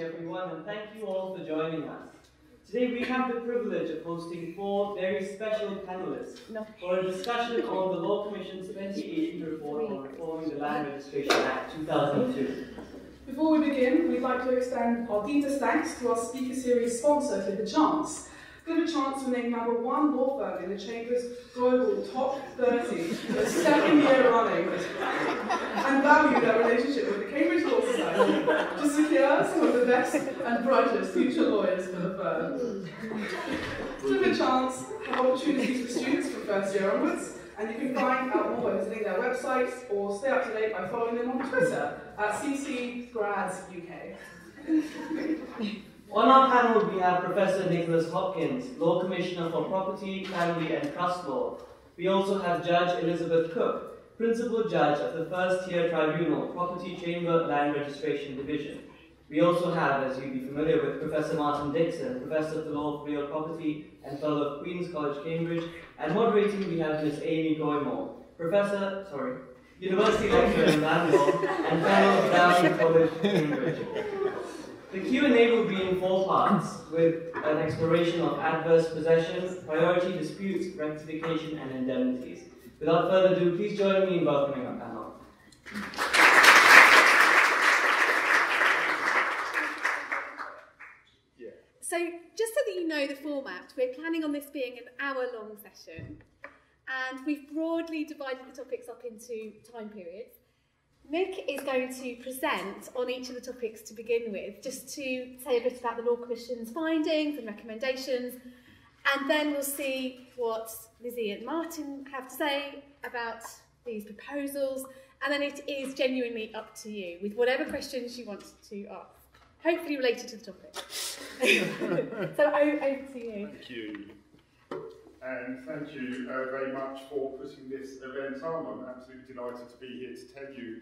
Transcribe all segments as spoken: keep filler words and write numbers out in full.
everyone, and thank you all for joining us. Today we have the privilege of hosting four very special panelists no. for a discussion on the Law Commission's twenty eighteen report on reforming the Land Registration Act two thousand two. Before we begin, we'd like to extend our deepest thanks to our speaker series sponsor, Clifford Chance. Clifford Chance were named number one law firm in the Chamber's global top thirty for the second year running, and value their relationship with the Cambridge Law Society to secure some of the best and brightest future lawyers for the firm. Clifford Chance have opportunities for students from first year onwards, and you can find out more by visiting their websites or stay up to date by following them on Twitter at C C grads U K. On our panel, we have Professor Nicholas Hopkins, Law Commissioner for Property, Family and Trust Law. We also have Judge Elizabeth Cooke, Principal Judge of the First Tier Tribunal, Property Chamber, Land Registration Division. We also have, as you'll be familiar with, Professor Martin Dixon, Professor of the Law of Real Property and Fellow of Queen's College, Cambridge. And moderating, we have Miss Amy Goymour, Professor, sorry, University Lecturer in Land Law and Fellow of Downing College, Cambridge. The Q and A will be in four parts, with an exploration of adverse possession, priority disputes, rectification, and indemnities. Without further ado, please join me in welcoming our panel. So, just so that you know the format, we're planning on this being an hour-long session, and we've broadly divided the topics up into time periods. Nick is going to present on each of the topics to begin with, just to say a bit about the Law Commission's findings and recommendations, and then we'll see what Lizzie and Martin have to say about these proposals, and then it is genuinely up to you with whatever questions you want to ask, hopefully related to the topic. So over to you. Thank you. And thank you uh, very much for putting this event on. I'm absolutely delighted to be here to tell you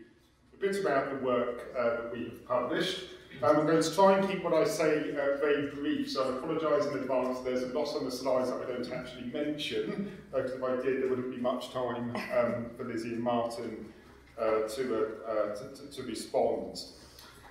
a bit about the work uh, that we have published. Um, I'm going to try and keep what I say uh, very brief, so I apologise in advance. There's a lot on the slides that I don't actually mention, because if I did, there wouldn't be much time um, for Lizzie and Martin uh, to, uh, uh, to, to respond.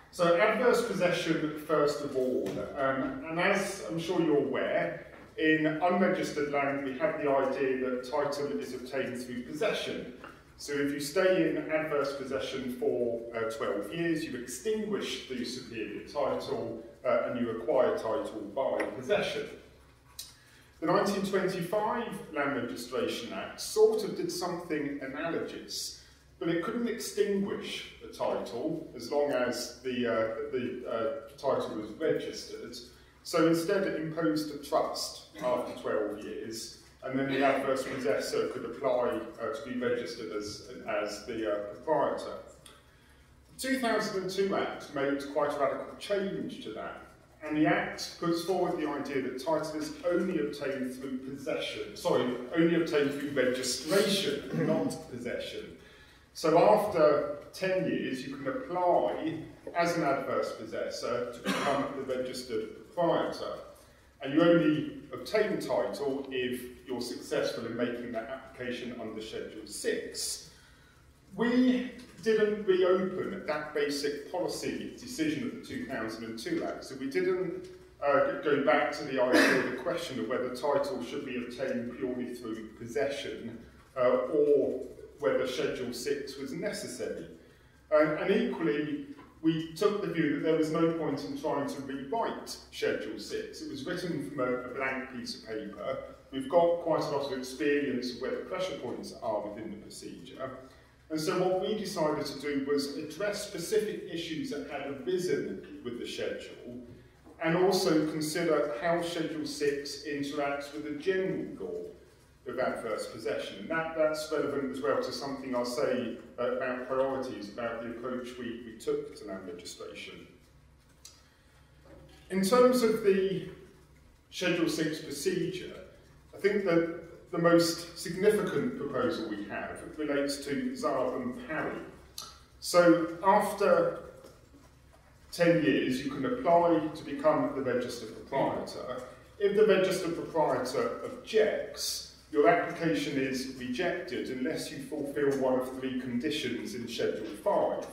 So adverse possession, first of all, um, and as I'm sure you're aware, in unregistered land, we have the idea that title is obtained through possession. So if you stay in adverse possession for uh, twelve years, you extinguish the superior title uh, and you acquire title by possession. The nineteen twenty-five Land Registration Act sort of did something analogous, but it couldn't extinguish the title as long as the, uh, the uh, title was registered. So instead it imposed a trust after twelve years, and then the adverse possessor could apply uh, to be registered as, as the uh, proprietor. The two thousand two Act made quite a radical change to that, and the Act puts forward the idea that title is only obtained through possession, sorry, only obtained through registration, not possession. So after ten years you can apply as an adverse possessor to become the registered proprietor, and you only obtain title if you're successful in making that application under Schedule six. We didn't reopen that basic policy decision of the two thousand two Act, so we didn't uh, go back to the idea of the question of whether title should be obtained purely through possession uh, or whether Schedule six was necessary. Um, and equally, we took the view that there was no point in trying to rewrite Schedule six. It was written from a, a blank piece of paper. We've got quite a lot of experience of where the pressure points are within the procedure. And so what we decided to do was address specific issues that had arisen with the schedule, and also consider how Schedule six interacts with the general law of adverse possession. And that, that's relevant as well to something I'll say about priorities, about the approach we, we took to land registration. In terms of the Schedule six procedure, I think that the most significant proposal we have relates to Zav and Parry. So after ten years, you can apply to become the registered proprietor. If the registered proprietor objects, your application is rejected unless you fulfil one of three conditions in Schedule five.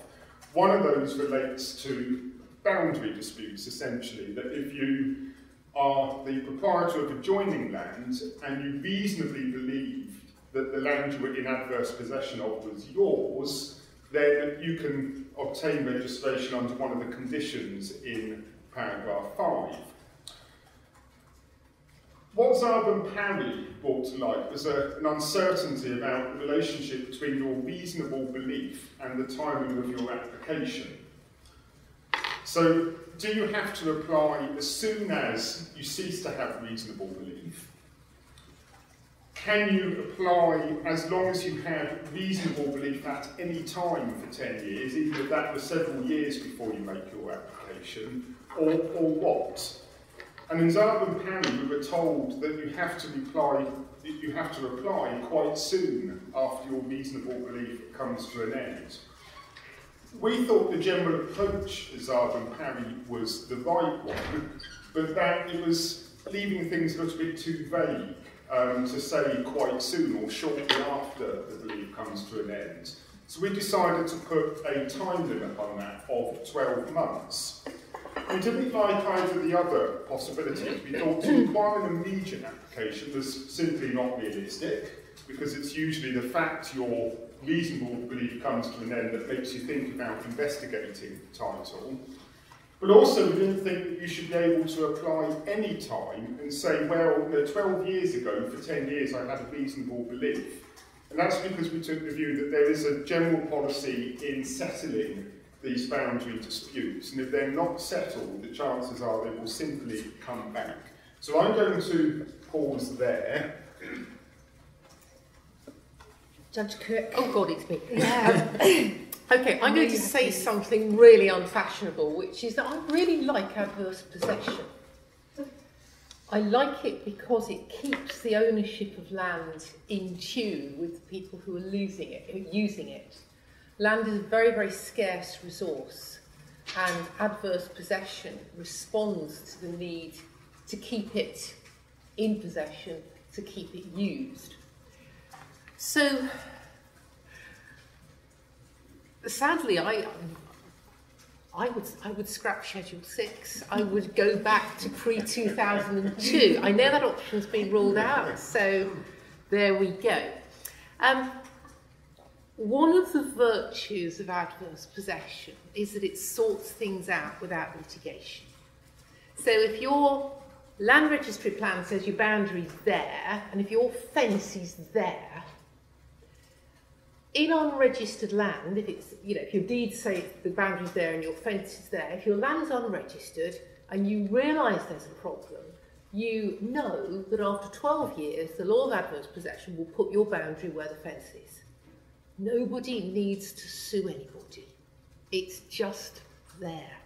One of those relates to boundary disputes, essentially, that if you are the proprietor of adjoining land and you reasonably believe that the land you were in adverse possession of was yours, then you can obtain registration under one of the conditions in paragraph five. What Zarban and Parry brought to light was a, an uncertainty about the relationship between your reasonable belief and the timing of your application. So, do you have to apply as soon as you cease to have reasonable belief? Can you apply as long as you have reasonable belief at any time for ten years, even if that was several years before you make your application, or, or what? And in Zarban Powley, we were told that you have to reply, you have to apply quite soon after your reasonable belief comes to an end. We thought the general approach of Zarban Powley was the right one, but that it was leaving things a little bit too vague. Um, to say quite soon or shortly after the belief comes to an end. So we decided to put a time limit on that of twelve months. We didn't like either of the other possibilities. We thought to require an immediate application was simply not realistic, because it's usually the fact your reasonable belief comes to an end that makes you think about investigating the title. But also, we didn't think that you should be able to apply any time and say, well, you know, twelve years ago, for ten years, I had a reasonable belief. And that's because we took the view that there is a general policy in settling these boundary disputes. And if they're not settled, the chances are they will simply come back. So I'm going to pause there. Judge Cooke. Oh, God, it's me. Yeah. Okay, I'm going to say something really unfashionable, which is that I really like adverse possession. I like it because it keeps the ownership of land in tune with the people who are losing it, who are using it. Land is a very, very scarce resource, and adverse possession responds to the need to keep it in possession, to keep it used. So, sadly, I, I would I would scrap Schedule six. I would go back to pre two thousand and two. I know that option's been ruled out, so there we go. Um, one of the virtues of adverse possession is that it sorts things out without litigation. So if your land registry plan says your boundary's there, and if your fence is there, in unregistered land, if it's, you know, if your deeds say the boundary's there and your fence is there, if your land's unregistered and you realise there's a problem, you know that after twelve years, the law of adverse possession will put your boundary where the fence is. Nobody needs to sue anybody. It's just there.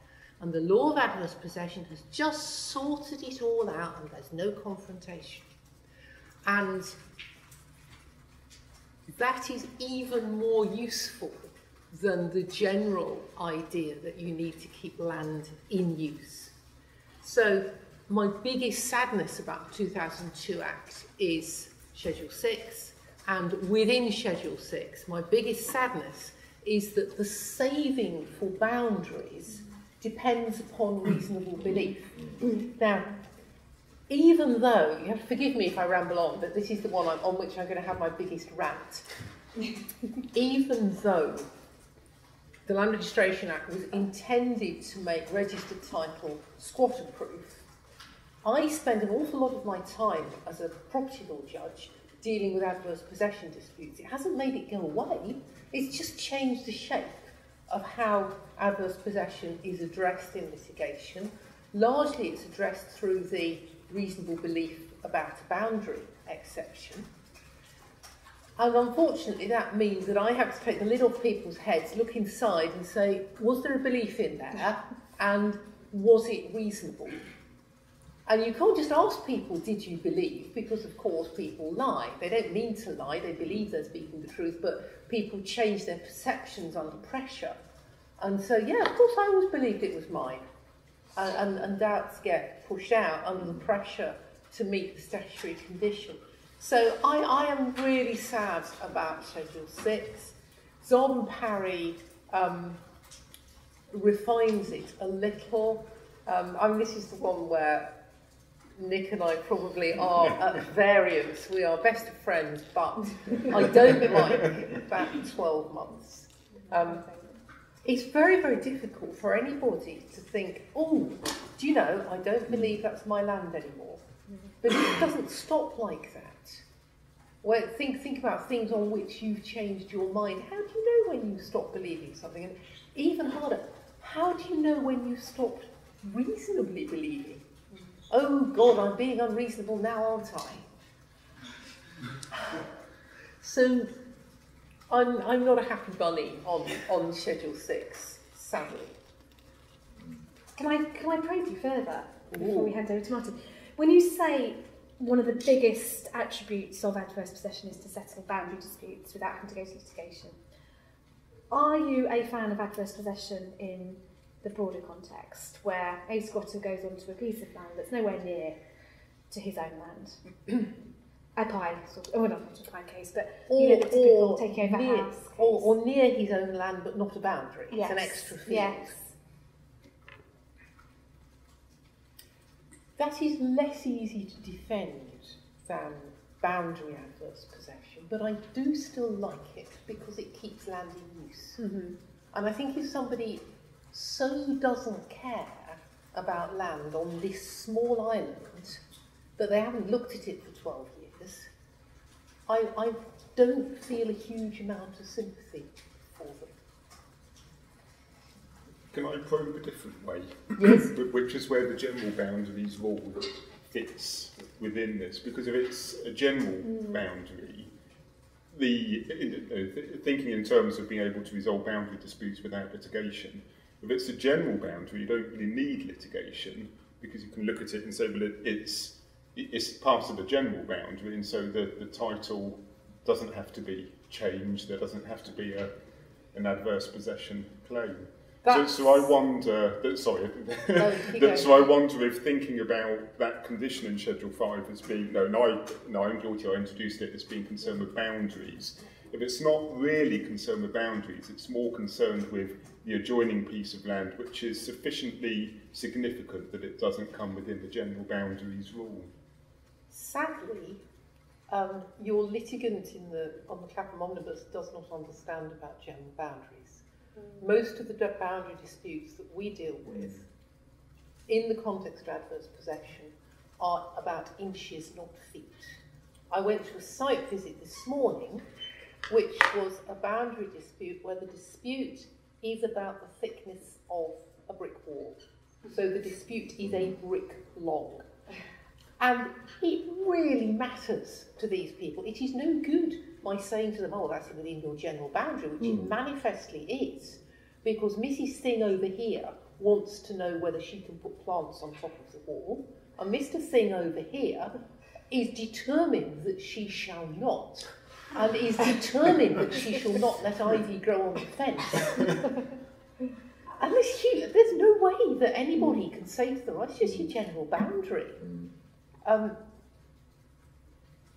And the law of adverse possession has just sorted it all out, and there's no confrontation. And that is even more useful than the general idea that you need to keep land in use. So my biggest sadness about the two thousand two Act is Schedule six, and within Schedule six, my biggest sadness is that the saving for boundaries depends upon reasonable belief. Now, even though, you have to forgive me if I ramble on, but this is the one I'm, on which I'm going to have my biggest rant. Even though the Land Registration Act was intended to make registered title squatter-proof, I spend an awful lot of my time as a property law judge dealing with adverse possession disputes. It hasn't made it go away, it's just changed the shape of how adverse possession is addressed in litigation. Largely it's addressed through the reasonable belief about a boundary exception. And unfortunately that means that I have to take the lid off people's heads, look inside and say, was there a belief in there and was it reasonable? And you can't just ask people, did you believe? Because of course people lie. They don't mean to lie, they believe they're speaking the truth, but people change their perceptions under pressure. And so yeah, of course I always believed it was mine. And, and doubts get pushed out under the pressure to meet the statutory condition. So I, I am really sad about Schedule six. Zarban Powley um, refines it a little. Um, I mean, this is the one where Nick and I probably are at variance. We are best of friends, but I don't like that twelve months. Um, it's very, very difficult for anybody to think, oh, do you know, I don't believe that's my land anymore. But it doesn't stop like that. Well, think, think about things on which you've changed your mind. How do you know when you stop believing something? And even harder, how do you know when you stopped reasonably believing? Oh God, I'm being unreasonable now, aren't I? So I'm, I'm not a happy bunny on, on Schedule six, sadly. Can I, can I probe you further before Ooh. we hand over to Martin? When you say one of the biggest attributes of adverse possession is to settle boundary disputes without having to go to litigation, are you a fan of adverse possession in the broader context, where a squatter goes onto a piece of land that's nowhere near to his own land? A pie, sort of, oh, not a pie case, but or, you know, the typical taking over near, house case. Or, or near his own land, but not a boundary. Yes. It's an extra field. Yes. That is less easy to defend than boundary adverse possession, but I do still like it because it keeps land in use. Mm-hmm. And I think if somebody so doesn't care about land on this small island that they haven't looked at it for twelve years, I, I don't feel a huge amount of sympathy for them. Can I probe a different way? Yes. Which is where the general boundaries law fits within this, because if it's a general mm. boundary, the uh, thinking in terms of being able to resolve boundary disputes without litigation, if it's a general boundary, you don't really need litigation because you can look at it and say, well, it, it's, it's part of a general boundary, and so the, the title doesn't have to be changed, there doesn't have to be a, an adverse possession claim. So, so I wonder, that, sorry, no, that, so I wonder if thinking about that condition in Schedule five as being, no, no, no, I'm guilty, I introduced it as being concerned with boundaries. If it's not really concerned with boundaries, it's more concerned with the adjoining piece of land, which is sufficiently significant that it doesn't come within the general boundaries rule. Sadly, um, your litigant in the, on the Clapham omnibus does not understand about general boundaries. Mm. Most of the boundary disputes that we deal with in the context of adverse possession are about inches, not feet. I went to a site visit this morning, which was a boundary dispute where the dispute is about the thickness of a brick wall. So the dispute is a brick long. And it really matters to these people. It is no good my saying to them, oh, that's within your general boundary, which mm. it manifestly is, because Missus Singh over here wants to know whether she can put plants on top of the wall, and Mister Singh over here is determined that she shall not, and is determined that she shall not let ivy grow on the fence. And this huge, there's no way that anybody can say to them, that's just your general boundary. Um,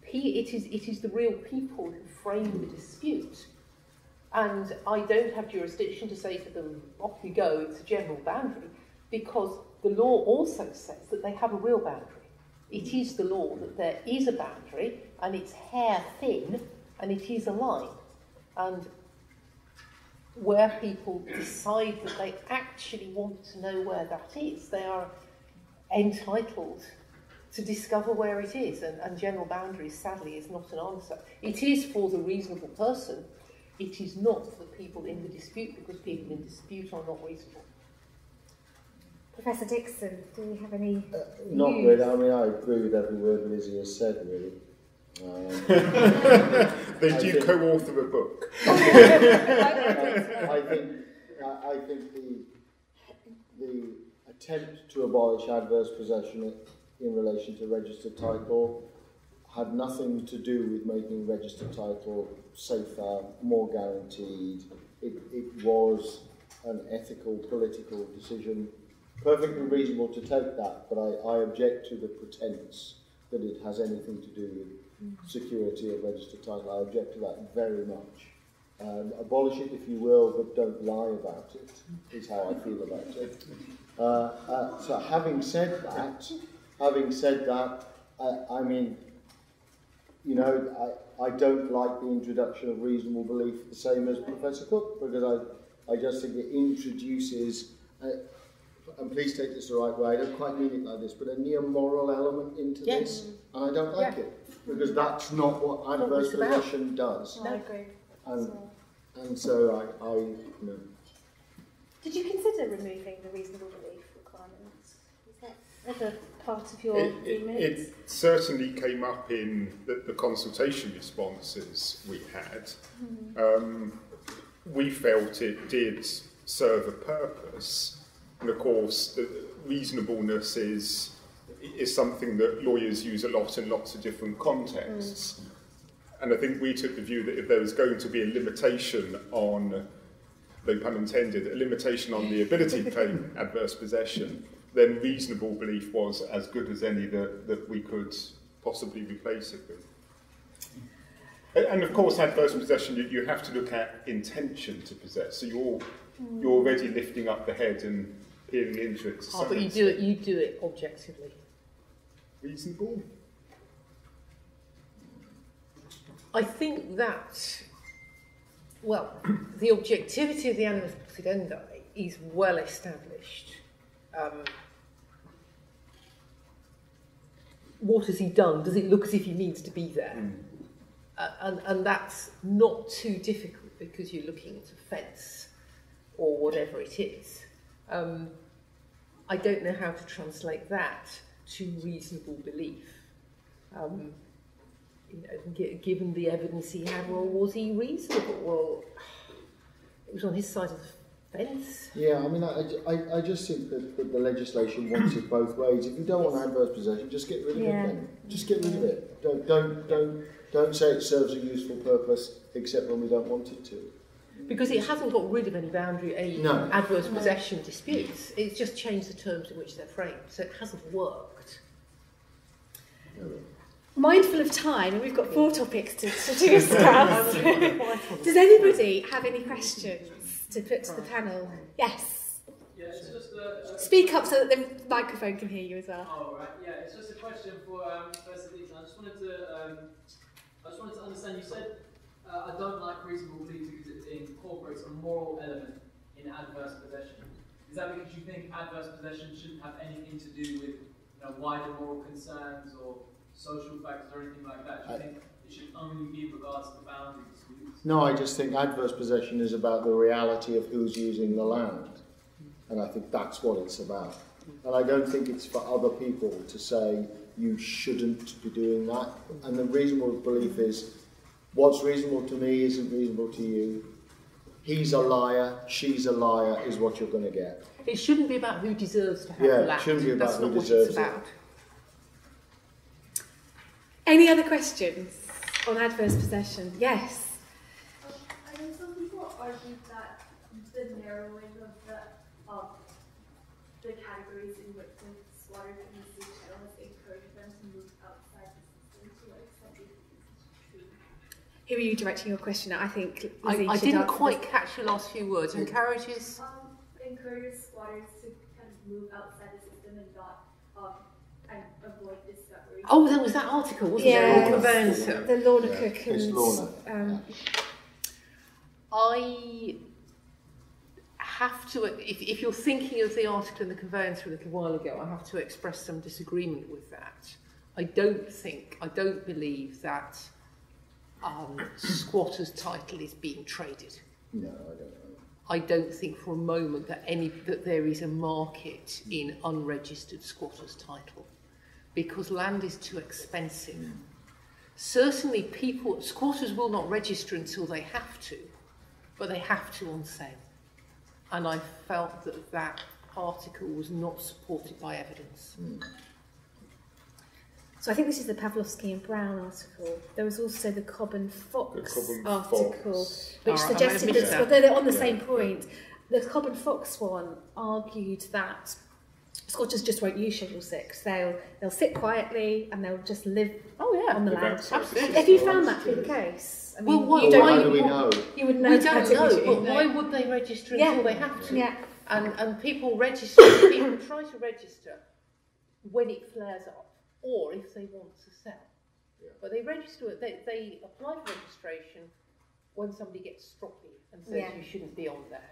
he, it, is, it is the real people who frame the dispute. And I don't have jurisdiction to say to them, off you go, it's a general boundary, because the law also says that they have a real boundary. It is the law that there is a boundary, and it's hair thin, and it is a line. And where people decide that they actually want to know where that is, they are entitled to discover where it is, and, and general boundaries, sadly, is not an answer. It is for the reasonable person, it is not for the people in the dispute, because people in dispute are not reasonable. Professor Dixon, do you have any uh, Not views? Really, I mean, I agree with every word Lizzie has said, really. Um, they I do think... co-author a book. I, I think, I think the, the attempt to abolish adverse possession in relation to registered title had nothing to do with making registered title safer, more guaranteed. It, it was an ethical, political decision. Perfectly reasonable to take that, but I, I object to the pretense that it has anything to do with security of registered title. I object to that very much. Um, abolish it if you will, but don't lie about it, is how I feel about it. Uh, uh, so having said that, having said that, I, I mean, you know, I, I don't like the introduction of reasonable belief the same as Professor Cooke, because I, I just think it introduces, uh, and please take this the right way, I don't quite mean it like this, but a near moral element into yes. this, and I don't like yeah. it, because that's not what adverse possession does. No, I agree. And, and so I, I you know. Did you consider removing the reasonable belief requirements? Is that ever part of your it, it, it certainly came up in the, the consultation responses we had. Mm-hmm. Um, we felt it did serve a purpose, and of course the reasonableness is, is something that lawyers use a lot in lots of different contexts. Mm. And I think we took the view that if there was going to be a limitation on, no pun intended, a limitation on the ability to claim adverse possession, then reasonable belief was as good as any that, that we could possibly replace it with. And of course, adverse possession, you, you have to look at intention to possess. So you're, you're already lifting up the head and peering into it. Oh, but you do it, you do it objectively. Reasonable? I think that, well, the objectivity of the animus possidendi is well established. Um, what has he done? Does it look as if he needs to be there? Mm. Uh, and, and that's not too difficult because you're looking at a fence or whatever it is. Um, I don't know how to translate that to reasonable belief. Um, You know, given the evidence he had, well, was he reasonable? Well, it was on his side of the fence. Yeah, I mean, I, I, I just think that, that the legislation wants it both ways. If you don't yes. want adverse possession, just get rid of yeah. it. Then. Just get rid of it. Don't, don't, don't, don't say it serves a useful purpose, except when we don't want it to. Because it hasn't got rid of any boundary any no. adverse no. possession disputes. It's just changed the terms in which they're framed, so it hasn't worked. No. Mindful of time, and we've got four topics to, to discuss. Does anybody have any questions to put to the panel? Yes. Yeah, it's just a, a speak up so that the microphone can hear you as well. Oh, right. Yeah, it's just a question for um, Professor Dixon. I just wanted to, um, I just wanted to understand. You said uh, I don't like reasonable belief because it incorporates a moral element in adverse possession. Is that because you think adverse possession shouldn't have anything to do with you know, wider moral concerns or social factors or anything like that? Do you think it should only be in regards to the boundaries? No, I just think adverse possession is about the reality of who's using the land. And I think that's what it's about. And I don't think it's for other people to say, you shouldn't be doing that. And the reasonable belief is, what's reasonable to me isn't reasonable to you. He's a liar, she's a liar, is what you're going to get. It shouldn't be about who deserves to have yeah, the land. It shouldn't be about that's who deserves it. Any other questions on adverse possession? Yes. Um, I know some people argue that the narrowing of the of the categories in which the squatters in the sea channel has encouraged them to move outside the system. To what extent do you think this is true? Who are you directing your question at? I think Lizzie I, I didn't quite this. catch your last few words. Encourages. Um, encourages squatters to kind of move outside the system and not um, and avoid this. Oh, there was that article, wasn't yeah, there? Yes, the, the Lorna yeah, Cook and... Lorna. Um, yeah. I have to, if, if you're thinking of the article in the Conveyance from a little while ago, I have to express some disagreement with that. I don't think, I don't believe that um, squatter's title is being traded. No, I don't know. I don't think for a moment that, any, that there is a market in unregistered squatter's title, because land is too expensive. Mm. Certainly people, squatters will not register until they have to, but they have to on sale. And I felt that that article was not supported by evidence. Mm. So I think this is the Pavlovsky and Brown article. There was also the Cobb and Fox Cobb and article, Fox. which right, suggested that, that. Well, they're on the yeah. same point. The Cobb and Fox one argued that Scots just won't use Schedule six. They'll, they'll sit quietly and they'll just live oh, yeah. on the land. Absolutely. Have you found that to be the case? I mean, well, why, you don't, why you, do we know? You would know. We don't know, but why would they register yeah. until they have to? Yeah. And, and people register, people try to register when it flares up, or if they want to sell. Yeah. But they register, they, they apply for registration when somebody gets stroppy and says yeah. you shouldn't be on there.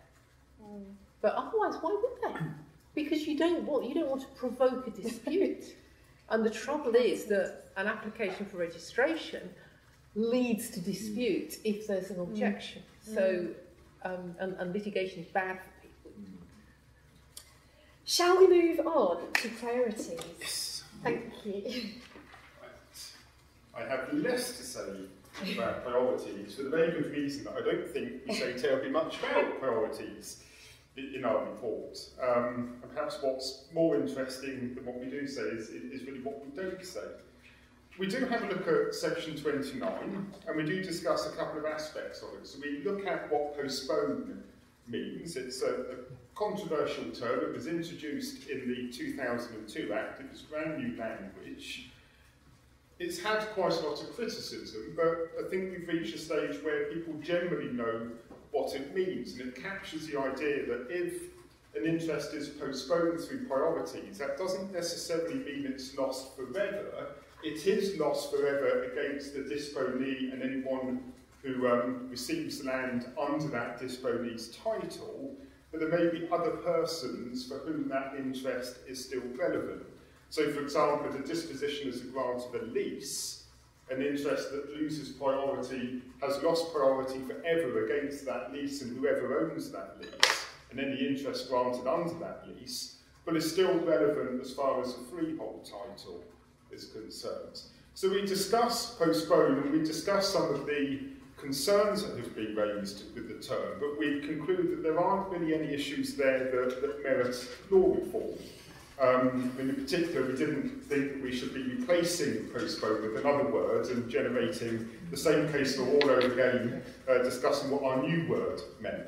Mm. But otherwise, why would they? Because you don't want you don't want to provoke a dispute. And the trouble is that an application for registration leads to dispute if there's an objection. Mm. So, um, and, and litigation is bad for people. Shall we move on to priorities? Yes. Thank you. Right. I have less to say about priorities for the very good reason that I don't think we say terribly much about priorities in our report. Um, and perhaps what's more interesting than what we do say is, is really what we don't say. We do have a look at Section twenty-nine, and we do discuss a couple of aspects of it. So we look at what postpone means. It's a, a controversial term. It was introduced in the two thousand two Act. It was brand new language. It's had quite a lot of criticism, but I think we've reached a stage where people generally know what it means, and it captures the idea that if an interest is postponed through priorities, that doesn't necessarily mean it's lost forever. It is lost forever against the disponee and anyone who um, receives land under that disponee's title, but there may be other persons for whom that interest is still relevant. So, for example, the disposition is a grant of a lease. An interest that loses priority has lost priority forever against that lease and whoever owns that lease, and any interest granted under that lease, but is still relevant as far as the freehold title is concerned. So we discuss postpone, and we discuss some of the concerns that have been raised with the term, but we conclude that there aren't really any issues there that, that merit law reform. Um, in particular, we didn't think that we should be replacing postpone with another word and generating the same case law all over again, uh, discussing what our new word meant.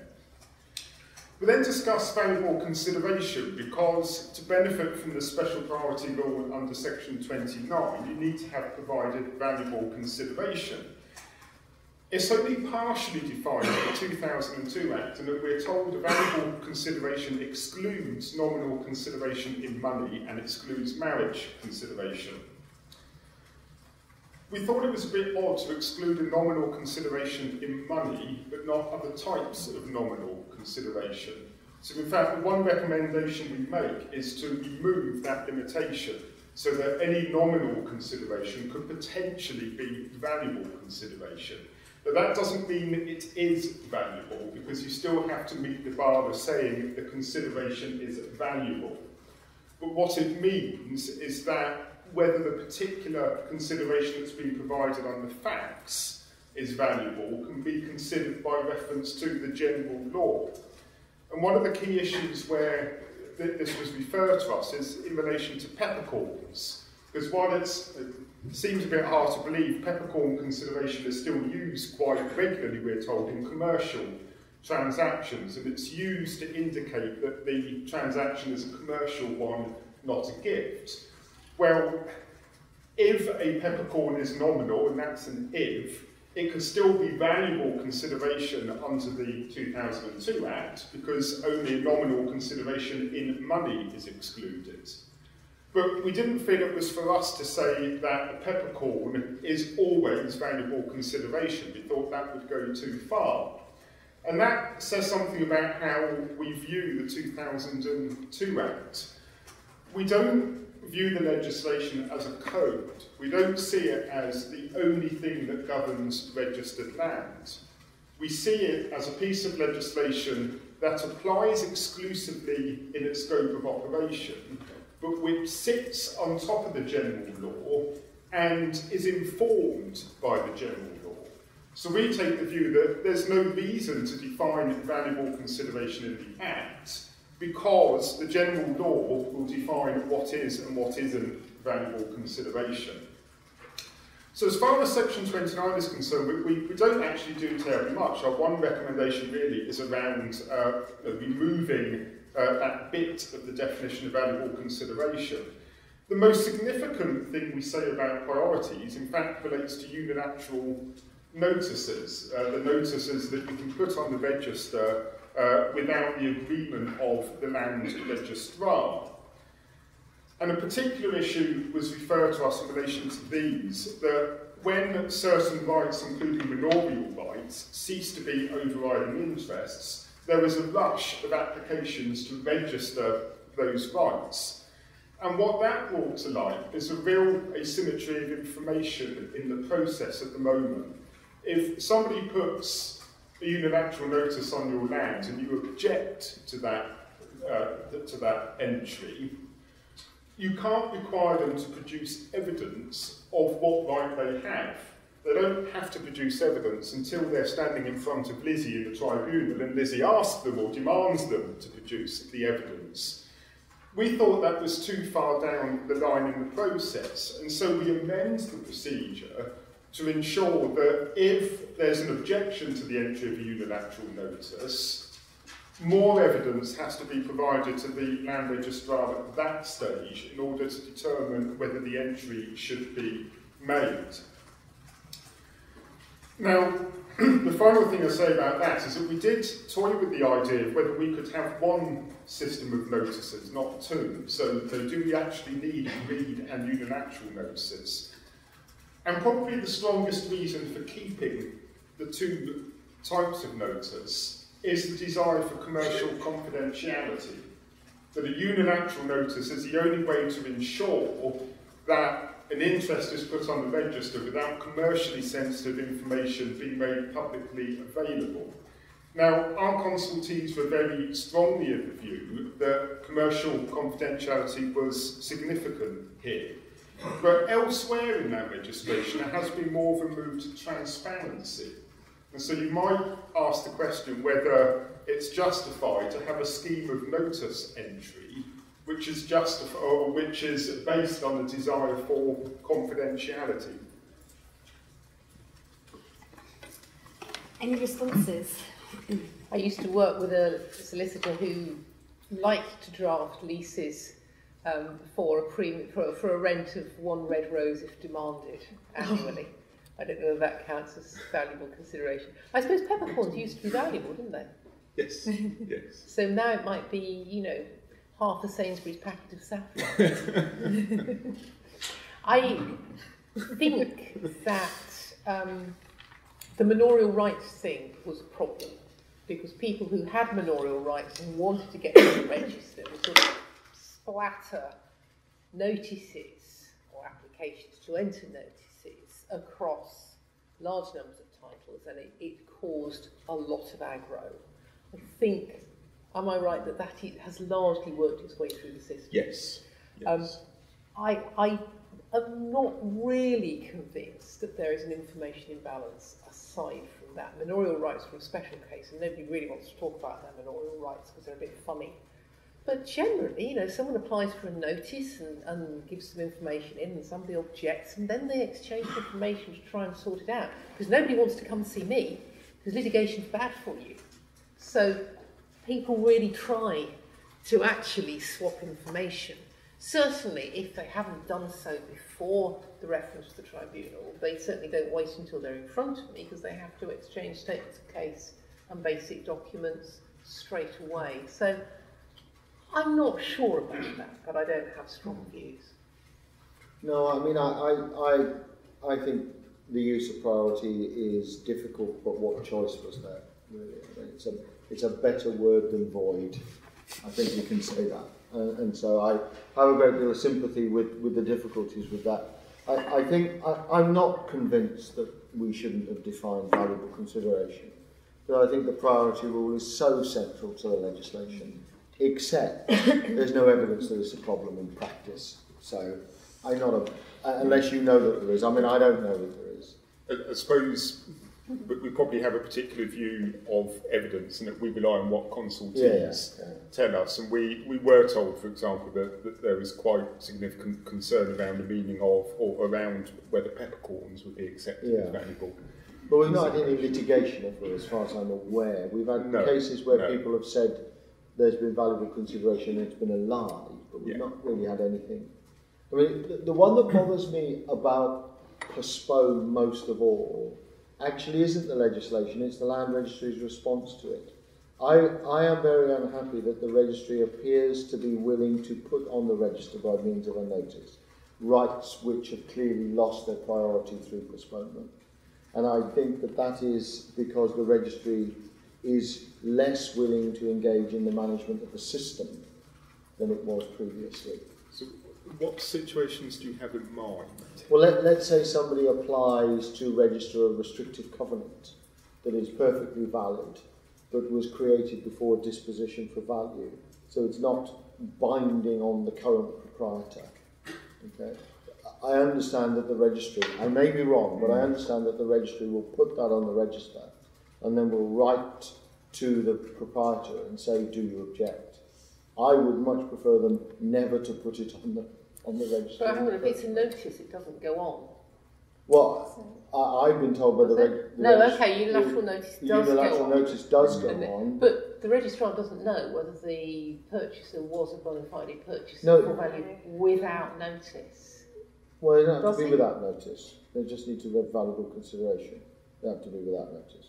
We then discussed favourable consideration, because to benefit from the special priority law under Section twenty-nine, you need to have provided valuable consideration. It's only partially defined in the two thousand two Act, and that we're told valuable consideration excludes nominal consideration in money and excludes marriage consideration. We thought it was a bit odd to exclude a nominal consideration in money, but not other types of nominal consideration. So in fact, the one recommendation we make is to remove that limitation, so that any nominal consideration could potentially be valuable consideration. But that doesn't mean that it is valuable, because you still have to meet the bar of saying the consideration is valuable. But what it means is that whether the particular consideration that's been provided on the facts is valuable can be considered by reference to the general law. And one of the key issues where th this was referred to us is in relation to peppercorns, because while it's It seems a bit hard to believe, peppercorn consideration is still used quite regularly, we're told, in commercial transactions, and it's used to indicate that the transaction is a commercial one, not a gift. Well, if a peppercorn is nominal, and that's an if, it could still be valuable consideration under the two thousand two Act, because only nominal consideration in money is excluded. But we didn't feel it was for us to say that a peppercorn is always valuable consideration. We thought that would go too far. And that says something about how we view the two thousand two Act. We don't view the legislation as a code. We don't see it as the only thing that governs registered land. We see it as a piece of legislation that applies exclusively in its scope of operation, but which sits on top of the general law and is informed by the general law. So we take the view that there's no reason to define valuable consideration in the Act, because the general law will define what is and what isn't valuable consideration. So as far as Section twenty-nine is concerned, we, we, we don't actually do terribly much. Our one recommendation really is around uh, removing Uh, uh, that bit of the definition of valuable consideration. The most significant thing we say about priorities, in fact, relates to unilateral notices, uh, the notices that you can put on the register uh, without the agreement of the land registrar. And a particular issue was referred to us in relation to these, that when certain rights, including manorial rights, cease to be overriding interests, there is a rush of applications to register those rights. And what that brought to light is a real asymmetry of information in the process at the moment. If somebody puts a unilateral notice on your land and you object to that, uh, to that entry, you can't require them to produce evidence of what right they have. They don't have to produce evidence until they're standing in front of Lizzie in the tribunal and Lizzie asks them or demands them to produce the evidence. We thought that was too far down the line in the process, and so we amend the procedure to ensure that if there's an objection to the entry of a unilateral notice, more evidence has to be provided to the land registrar at that stage in order to determine whether the entry should be made. Now, the final thing I say about that is that we did toy with the idea of whether we could have one system of notices, not two. So, so do we actually need agreed and unilateral notices? And probably the strongest reason for keeping the two types of notice is the desire for commercial confidentiality. That a unilateral notice is the only way to ensure that an interest is put on the register without commercially sensitive information being made publicly available. Now, our consultees were very strongly of the view that commercial confidentiality was significant here. But elsewhere in that registration, there has been more of a move to transparency. And so you might ask the question whether it's justified to have a scheme of notice entry which is just, or which is based on the desire for confidentiality. Any responses? I used to work with a solicitor who liked to draft leases um, for, a pre for, for a rent of one red rose if demanded annually. I don't know if that counts as valuable consideration. I suppose peppercorns used to be valuable, didn't they? Yes, yes. So now it might be, you know, half a Sainsbury's packet of saffron. I think that um, the manorial rights thing was a problem, because people who had manorial rights and wanted to get them registered would sort of splatter notices or applications to enter notices across large numbers of titles, and it, it caused a lot of aggro. I think Am I right that that has largely worked its way through the system? Yes. yes. Um, I, I am not really convinced that there is an information imbalance aside from that. Manorial rights were a special case, and nobody really wants to talk about their manorial rights because they're a bit funny. But generally, you know, someone applies for a notice and, and gives some information in, and somebody objects, and then they exchange information to try and sort it out. Because nobody wants to come see me, because litigation's bad for you. So people really try to actually swap information. Certainly, if they haven't done so before the reference to the tribunal, they certainly don't wait until they're in front of me, because they have to exchange statements of case and basic documents straight away. So I'm not sure about that, but I don't have strong views. No, I mean, I, I, I, I think the use of priority is difficult, but what choice was there? Really, I mean, it's a, it's a better word than void. I think you can say that. Uh, and so I have a great deal of sympathy with, with the difficulties with that. I, I think I, I'm not convinced that we shouldn't have defined valuable consideration. But I think the priority rule is so central to the legislation, except there's no evidence that it's a problem in practice. So I'm not a, unless you know that there is. I mean, I don't know that there is. I, I suppose But we probably have a particular view of evidence, and that we rely on what consultees yeah, yeah, yeah. tell us. And we, we were told, for example, that, that there was quite significant concern around the meaning of, or around whether peppercorns would be accepted yeah. as valuable. But we've not had any litigation over, as far as I'm aware. We've had no, cases where no. people have said, there's been valuable consideration and it's been alive, but we've yeah. not really had anything. I mean, the, the one that bothers me about postpone most of all actually isn't the legislation, it's the Land Registry's response to it. I, I am very unhappy that the registry appears to be willing to put on the register by means of a notice rights which have clearly lost their priority through postponement. And I think that that is because the registry is less willing to engage in the management of the system than it was previously. So what situations do you have in mind? Well, let, let's say somebody applies to register a restrictive covenant that is perfectly valid, but was created before disposition for value. So it's not binding on the current proprietor. Okay. I understand that the registry, I may be wrong, but I understand that the registry will put that on the register and then will write to the proprietor and say, do you object? I would much prefer them never to put it on the, on the register. But I mean, if it's a notice, it doesn't go on. Well, I, I've been told by the, reg, the no, registrar... No, okay, unilateral notice does unilateral go on. Unilateral notice does go and on. It, but the registrar doesn't know whether the purchaser was a bona fide purchaser no, for value without notice. Well, they don't have to be without notice. They just need to have valuable consideration. They have to be without notice.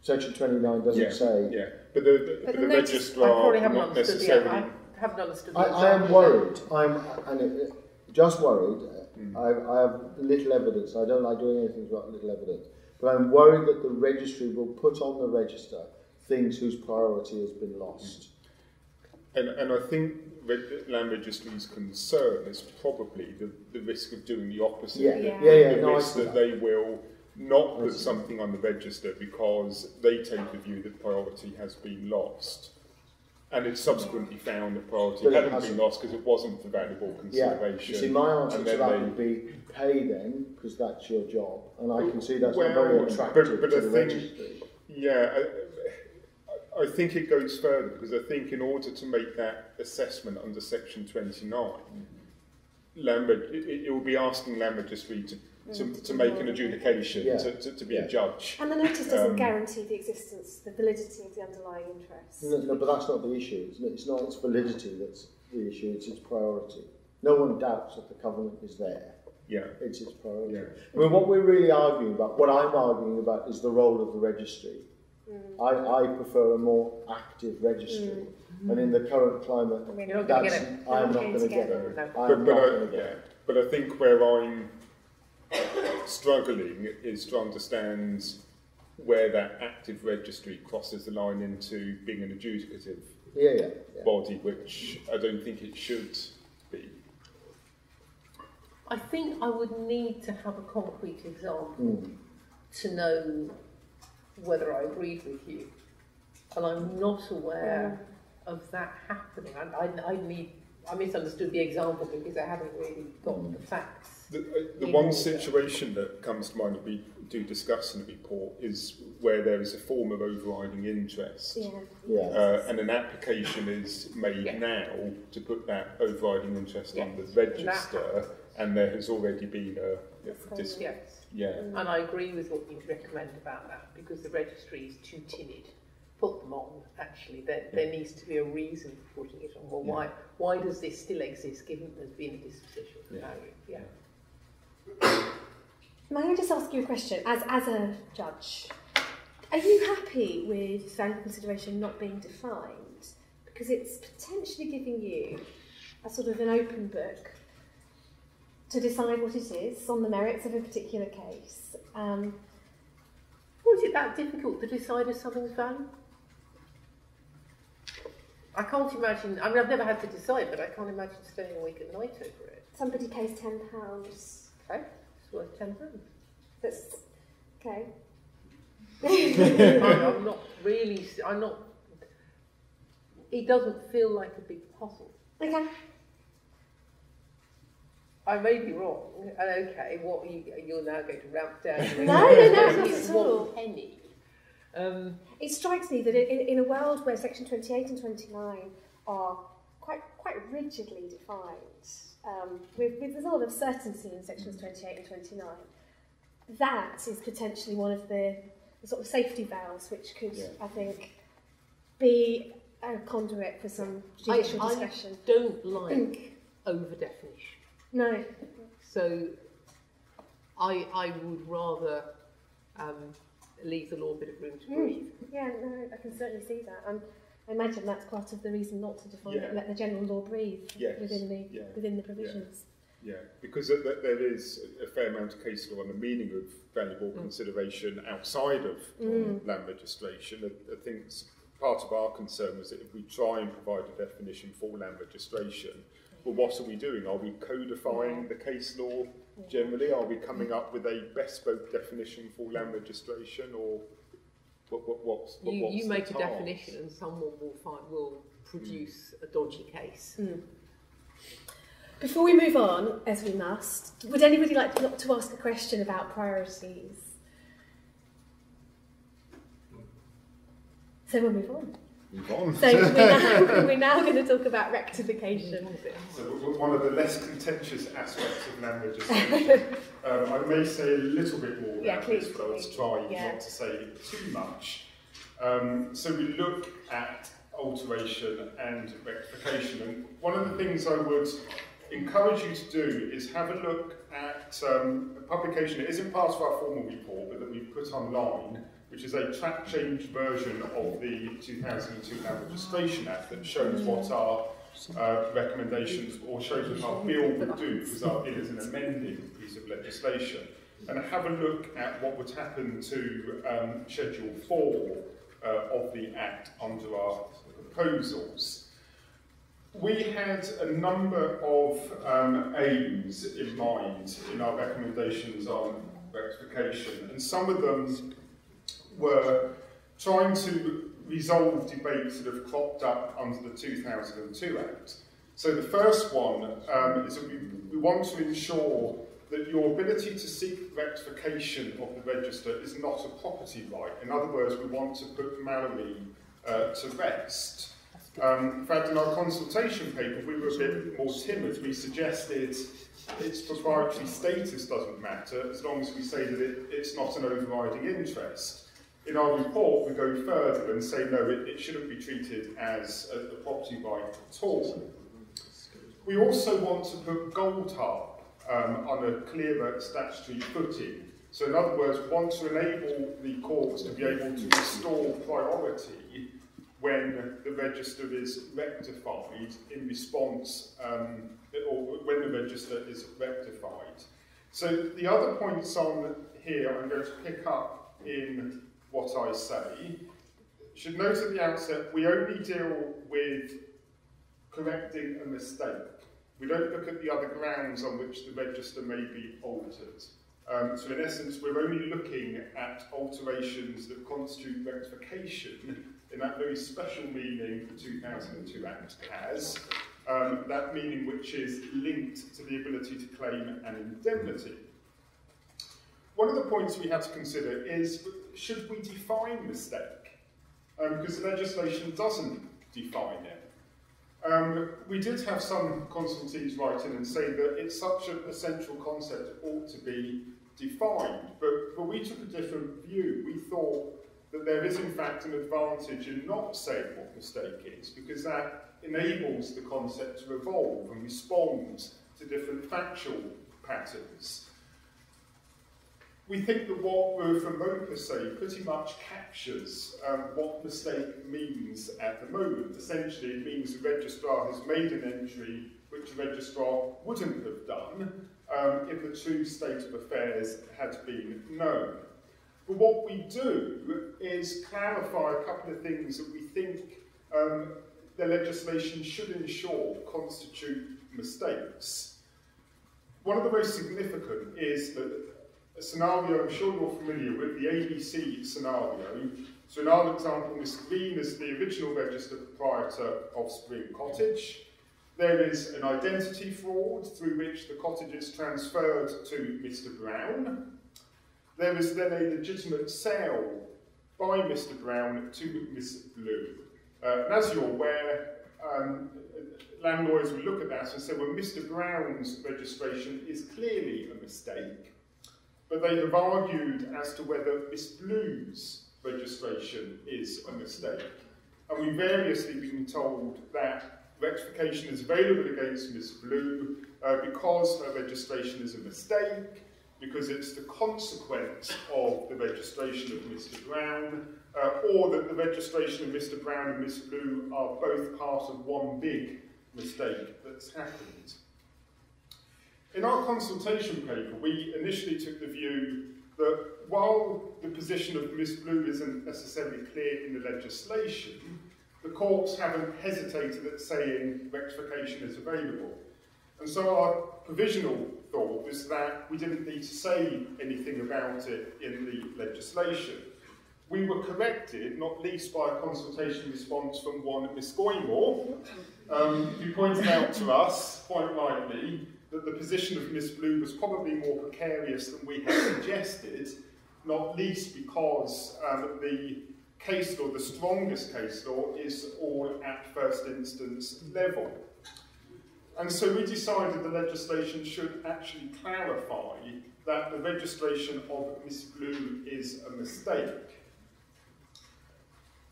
Section twenty-nine doesn't yeah, say... Yeah, but the, the, but the, the registrar not understood necessarily... I haven't understood I, I am worried. I am and it, it, just worried... Mm. I, I have little evidence. I don't like doing anything without little evidence. But I'm worried that the registry will put on the register things whose priority has been lost. Mm. And, and I think Land Registry's concern is probably the, the risk of doing the opposite. Yeah, yeah, yeah. yeah the no, risk that, that they will not put something on the register because they take the view that priority has been lost. And it's subsequently found that priority but hadn't been lost because it wasn't for valuable consideration. Yeah. See, my answer to that they... would be pay them, because that's your job. And I can see that's well, not very attractive but, but to I the think, registry. Yeah, I, I think it goes further, because I think in order to make that assessment under Section twenty-nine, mm-hmm. Land, it, it will be asking Land Registry to To, to make an adjudication, yeah. to, to, to be yeah. a judge. And the notice doesn't um, guarantee the existence, the validity of the underlying interest. No, no, but that's not the issue. It's not its validity that's the issue, it's its priority. No one doubts that the covenant is there. Yeah. It's its priority. Yeah. I mean, what we're really arguing about, what I'm arguing about, is the role of the registry. Mm. I, I prefer a more active registry. Mm. And in the current climate, I mean, that's, I'm not going to get it. I'm not going to get it. But I think where I'm... struggling is to understand where that active registry crosses the line into being an adjudicative yeah, yeah, yeah. body, which I don't think it should be. I think I would need to have a concrete example mm. to know whether I agreed with you, and I'm not aware mm. of that happening. I, I, I need. I misunderstood the example because I haven't really got the facts. The, uh, the one situation that comes to mind that we do discuss in the report is where there is a form of overriding interest yeah. yes. uh, and an application is made yeah. now to put that overriding interest yes. on the register and there has already been a, a dispute. Yes. Yeah. And I agree with what you recommend about that because the registry is too timid. Put them on, actually. There, yeah. there needs to be a reason for putting it on. Well, yeah. why why does this still exist, given there's been a disposition for value? Yeah. yeah. May I just ask you a question? As, as a judge, are you happy with value consideration not being defined? Because it's potentially giving you a sort of an open book to decide what it is on the merits of a particular case. Um, or is it that difficult to decide if something's value? I can't imagine, I mean, I've never had to decide, but I can't imagine staying awake at night over it. Somebody pays ten pounds. Okay, it's worth ten pounds. That's, okay. I, I'm not really, I'm not, it doesn't feel like a big puzzle. Okay. I may be wrong, and okay, what you, you're now going to ramp down. no, no, no, not at all. One penny. Um, it strikes me that in, in a world where Section twenty-eight and twenty-nine are quite quite rigidly defined, um, with, with there's a lot of certainty in Sections twenty-eight and twenty-nine, that is potentially one of the, the sort of safety valves which could, yeah. I think, be uh, ponder it for some judicial I, discussion. I don't like over-definition. No. So I, I would rather um, leave the law a bit of room to breathe. Mm. Yeah, no, I can certainly see that. Um, I imagine that's part of the reason not to define yeah. it, let the general law breathe yes. within the yeah. within the provisions. Yeah, yeah. because th there is a fair amount of case law on the meaning of valuable mm. consideration outside of mm. land registration. I, I think part of our concern was that if we try and provide a definition for land registration, well, what are we doing? Are we codifying yeah. the case law yeah. generally? Are we coming up with a bespoke definition for land registration, or? What, what, what's, what, you what's you make a definition and someone will, find, will produce mm. a dodgy case. Mm. Before we move on, as we must, would anybody like to, to ask a question about priorities? So we'll move on. Move on. So we're now, we're now going to talk about rectification. So one of the less contentious aspects of land registration. um, I may say a little bit more yeah, about this, but I was trying yeah. not to say too much. Um, so we look at alteration and rectification, and one of the things I would encourage you to do is have a look at um, a publication that isn't part of our formal report, but that we've put online, which is a track change version of the two thousand two Land Registration Act that shows what our uh, recommendations, or shows what our bill would do, because our bill is an amending piece of legislation. And have a look at what would happen to um, Schedule four uh, of the Act under our proposals. We had a number of um, aims in mind in our recommendations on rectification, and some of them were trying to resolve debates that have cropped up under the two thousand two Act. So the first one um, is that we, we want to ensure that your ability to seek rectification of the register is not a property right. In other words, we want to put Mallory uh, to rest. Um, in fact, in our consultation paper, we were a bit more timid. We suggested its proprietary status doesn't matter as long as we say that it, it's not an overriding interest. In our report, we go further and say, no, it, it shouldn't be treated as a, a property right at all. We also want to put Gold Hart um, on a clearer statutory footing. So in other words, we want to enable the courts to be able to restore priority when the register is rectified in response, um, or when the register is rectified. So the other points on here I'm going to pick up in what I say. Should note at the outset, we only deal with correcting a mistake. We don't look at the other grounds on which the register may be altered. Um, so in essence, we're only looking at alterations that constitute rectification in that very special meaning the two thousand two Act has, um, that meaning which is linked to the ability to claim an indemnity. One of the points we have to consider is, should we define mistake? Um, because the legislation doesn't define it. Um, we did have some consultees write in and say that it's such an essential concept ought to be defined, but, but we took a different view. We thought that there is in fact an advantage in not saying what mistake is, because that enables the concept to evolve and respond to different factual patterns. We think that what Ruth and Mopa say pretty much captures um, what mistake means at the moment. Essentially, it means the registrar has made an entry which the registrar wouldn't have done um, if the true state of affairs had been known. But what we do is clarify a couple of things that we think um, the legislation should ensure constitute mistakes. One of the most significant is that a scenario I'm sure you're familiar with, the A B C scenario. So in our example, Miss Green is the original registered proprietor of Spring Cottage. There is an identity fraud through which the cottage is transferred to Mister Brown. There is then a legitimate sale by Mister Brown to Miss Blue. Uh, and as you're aware, um, land lawyers will look at that and say, well, Mister Brown's registration is clearly a mistake. But they have argued as to whether Miss Blue's registration is a mistake. and we've variously been told that rectification is available against Miz Blue uh, because her registration is a mistake, because it's the consequence of the registration of Mister Brown, uh, or that the registration of Mister Brown and Miz Blue are both part of one big mistake that's happened. In our consultation paper, we initially took the view that while the position of Miz Blue isn't necessarily clear in the legislation, the courts haven't hesitated at saying rectification is available. And so our provisional thought was that we didn't need to say anything about it in the legislation. We were corrected, not least by a consultation response from one Miz Goymour, um, who pointed out to us, quite rightly, that the position of Miz Blue was probably more precarious than we had suggested, not least because um, the case law, the strongest case law, is all at first instance level. And so we decided the legislation should actually clarify that the registration of Miz Blue is a mistake.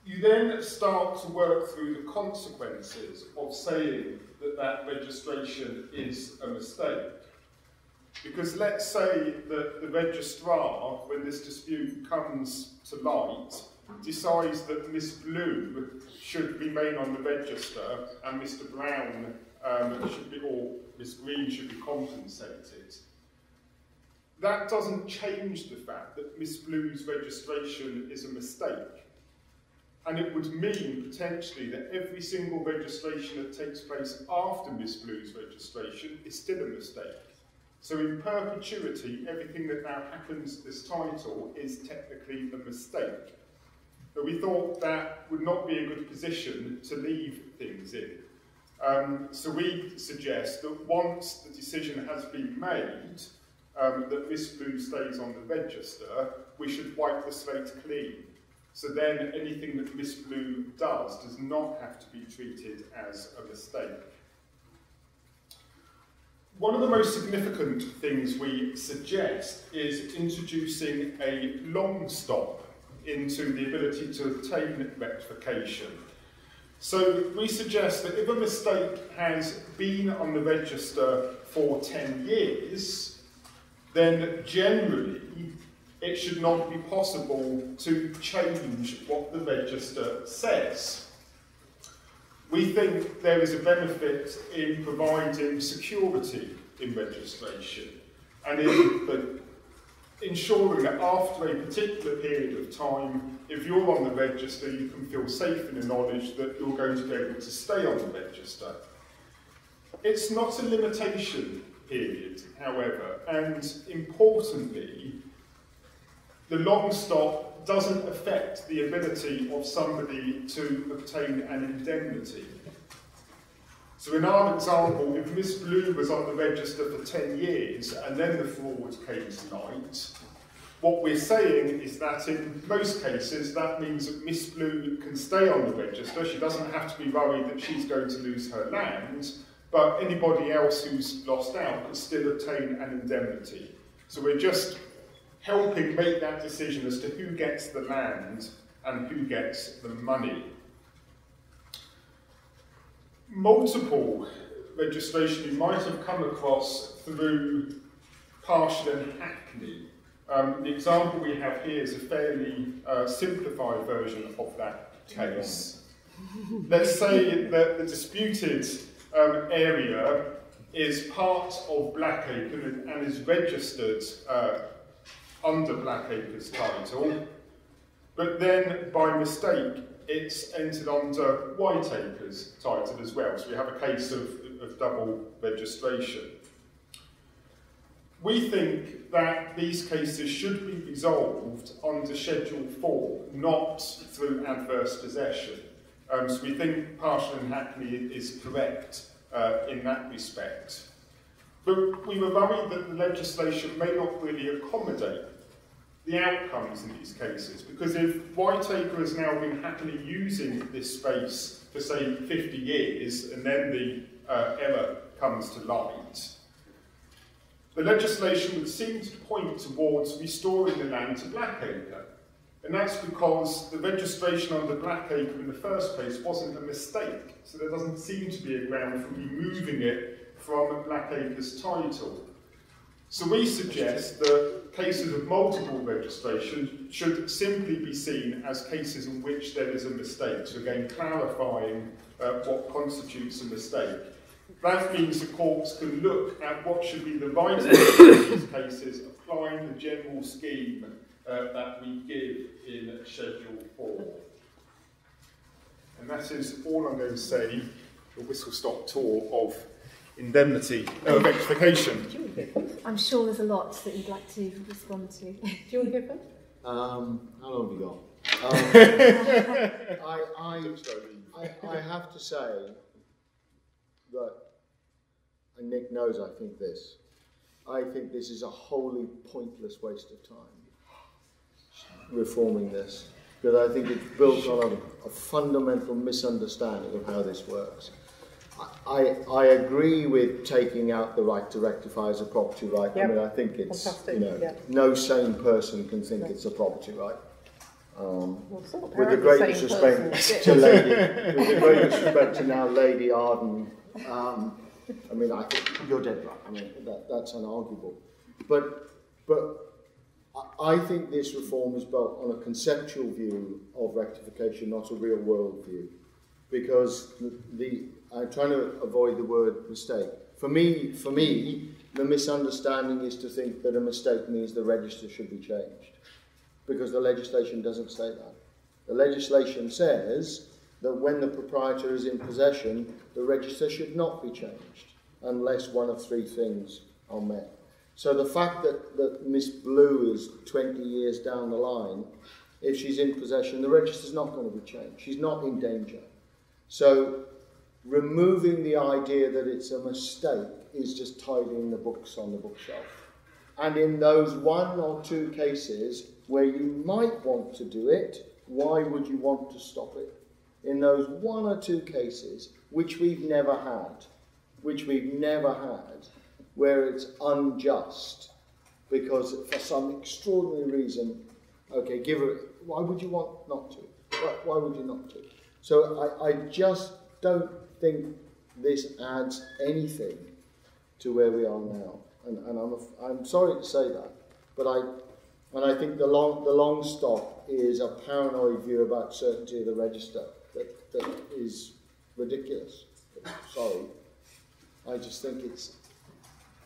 You then start to work through the consequences of saying that that registration is a mistake. Because let's say that the registrar, when this dispute comes to light, decides that Miss Blue should remain on the register and Mister Brown um, should be, or Miss Green should be compensated. That doesn't change the fact that Miss Blue's registration is a mistake. And it would mean, potentially, that every single registration that takes place after Miss Blue's registration is still a mistake. So in perpetuity, everything that now happens to this title is technically a mistake. But we thought that would not be a good position to leave things in. Um, so we suggest that once the decision has been made, um, that Miss Blue stays on the register, we should wipe the slate clean. So then anything that Miss Blue does does not have to be treated as a mistake. One of the most significant things we suggest is introducing a long stop into the ability to obtain rectification. So we suggest that if a mistake has been on the register for ten years, then generally it should not be possible to change what the register says. We think there is a benefit in providing security in registration and in the ensuring that after a particular period of time, if you're on the register, you can feel safe in the knowledge that you're going to be able to stay on the register. It's not a limitation period, however, and importantly, the long stop doesn't affect the ability of somebody to obtain an indemnity. So in our example, if Miss Blue was on the register for ten years and then the fraud came to light, what we're saying is that in most cases that means that Miss Blue can stay on the register. She doesn't have to be worried that she's going to lose her land, but anybody else who's lost out can still obtain an indemnity. So we're just helping make that decision as to who gets the land and who gets the money. Multiple registration you might have come across through Partial and Hackney. Um, the example we have here is a fairly uh, simplified version of that case. Let's say that the disputed um, area is part of Blackacre and is registered uh, under Blackacre's title, but then by mistake it's entered under Whiteacre's title as well, so we have a case of, of double registration. We think that these cases should be resolved under Schedule four, not through adverse possession. Um, so we think Partial and Hackney is correct uh, in that respect. But we were worried that the legislation may not really accommodate the outcomes in these cases, because if Whiteacre has now been happily using this space for, say, fifty years, and then the uh, error comes to light, the legislation would seem to point towards restoring the land to Blackacre. And that's because the registration under Blackacre in the first place wasn't a mistake, so there doesn't seem to be a ground for removing it from Blackacre's title. So we suggest that cases of multiple registration should simply be seen as cases in which there is a mistake, so again clarifying uh, what constitutes a mistake. That means the courts can look at what should be the right of these cases, applying the general scheme uh, that we give in Schedule four. And that is all I'm going to say, a whistle-stop tour of indemnity, uh, rectification. I'm sure there's a lot that you'd like to respond to. Do you want to go first? Um, how long have we got? Um, I, I, I, I have to say that, and Nick knows I think this, I think this is a wholly pointless waste of time, reforming this, because I think it's built on a, a fundamental misunderstanding of how this works. I, I agree with taking out the right to rectify as a property right. Yep. I mean, I think it's, Fantastic. you know, yeah. no sane person can think no. it's a property right. Um, well, sort of with the greatest respect to Lady, with the greatest respect to now Lady Ardern, um, I mean, I think you're dead right. I mean, that, that's unarguable. But, but I think this reform is built on a conceptual view of rectification, not a real world view, because the, the I'm trying to avoid the word mistake. For me, for me, the misunderstanding is to think that a mistake means the register should be changed, because the legislation doesn't say that. The legislation says that when the proprietor is in possession, the register should not be changed unless one of three things are met. So the fact that, that Miss Blue is twenty years down the line, if she's in possession, the register's not going to be changed. She's not in danger. So removing the idea that it's a mistake is just tidying the books on the bookshelf. And in those one or two cases where you might want to do it, why would you want to stop it? In those one or two cases, which we've never had, which we've never had, where it's unjust, because for some extraordinary reason, okay, give her, why would you want not to? Why would you not to? So I, I just don't think this adds anything to where we are now, and, and I'm, I'm sorry to say that, but I, and I think the long, the long stop is a paranoid view about certainty of the register that, that is ridiculous. Sorry, I just think it's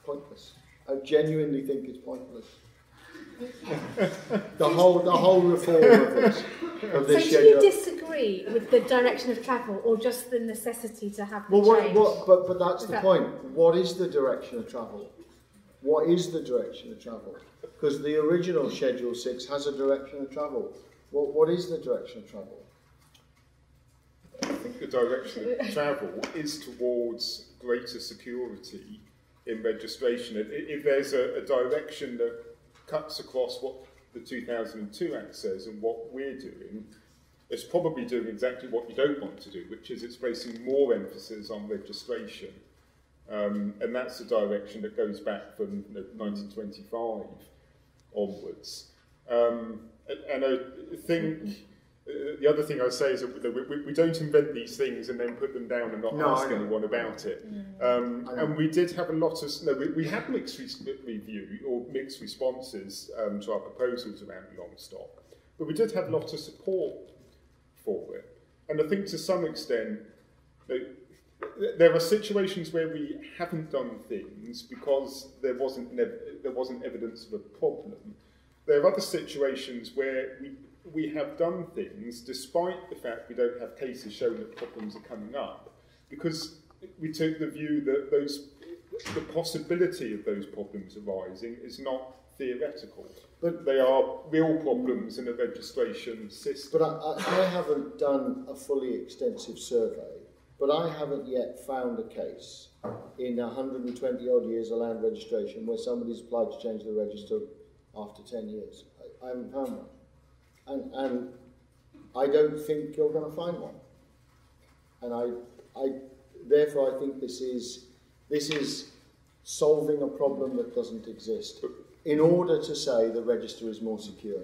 pointless. I genuinely think it's pointless. the whole, the whole reform of this. Of this so, do you disagree with the direction of travel, or just the necessity to have? Well, what, what, but but that's the point. What is the direction of travel? What is the direction of travel? Because the original Schedule six has a direction of travel. What what is the direction of travel? I think the direction of travel is towards greater security in registration. If there's a, a direction that cuts across what the two thousand two Act says and what we're doing, it's probably doing exactly what you don't want to do, which is it's placing more emphasis on registration. Um, and that's the direction that goes back from you know, nineteen twenty-five onwards. Um, and, and I think uh, the other thing I say is that we, we don't invent these things and then put them down and not no, ask anyone about it. Um, and we did have a lot of, no, we, we had mixed review or mixed responses um, to our proposals around long stop, but we did have a lot of support for it. And I think to some extent, you know, there are situations where we haven't done things because there wasn't there wasn't evidence of a problem. There are other situations where we we have done things despite the fact we don't have cases showing that problems are coming up, because we took the view that those the possibility of those problems arising is not theoretical, but they are real problems in a registration system. But I, I, I haven't done a fully extensive survey. But I haven't yet found a case in one hundred twenty odd years of land registration where somebody's applied to change the register after ten years. I, I haven't found one. And, and I don't think you're going to find one. And I, I, therefore I think this is, this is solving a problem that doesn't exist in order to say the register is more secure.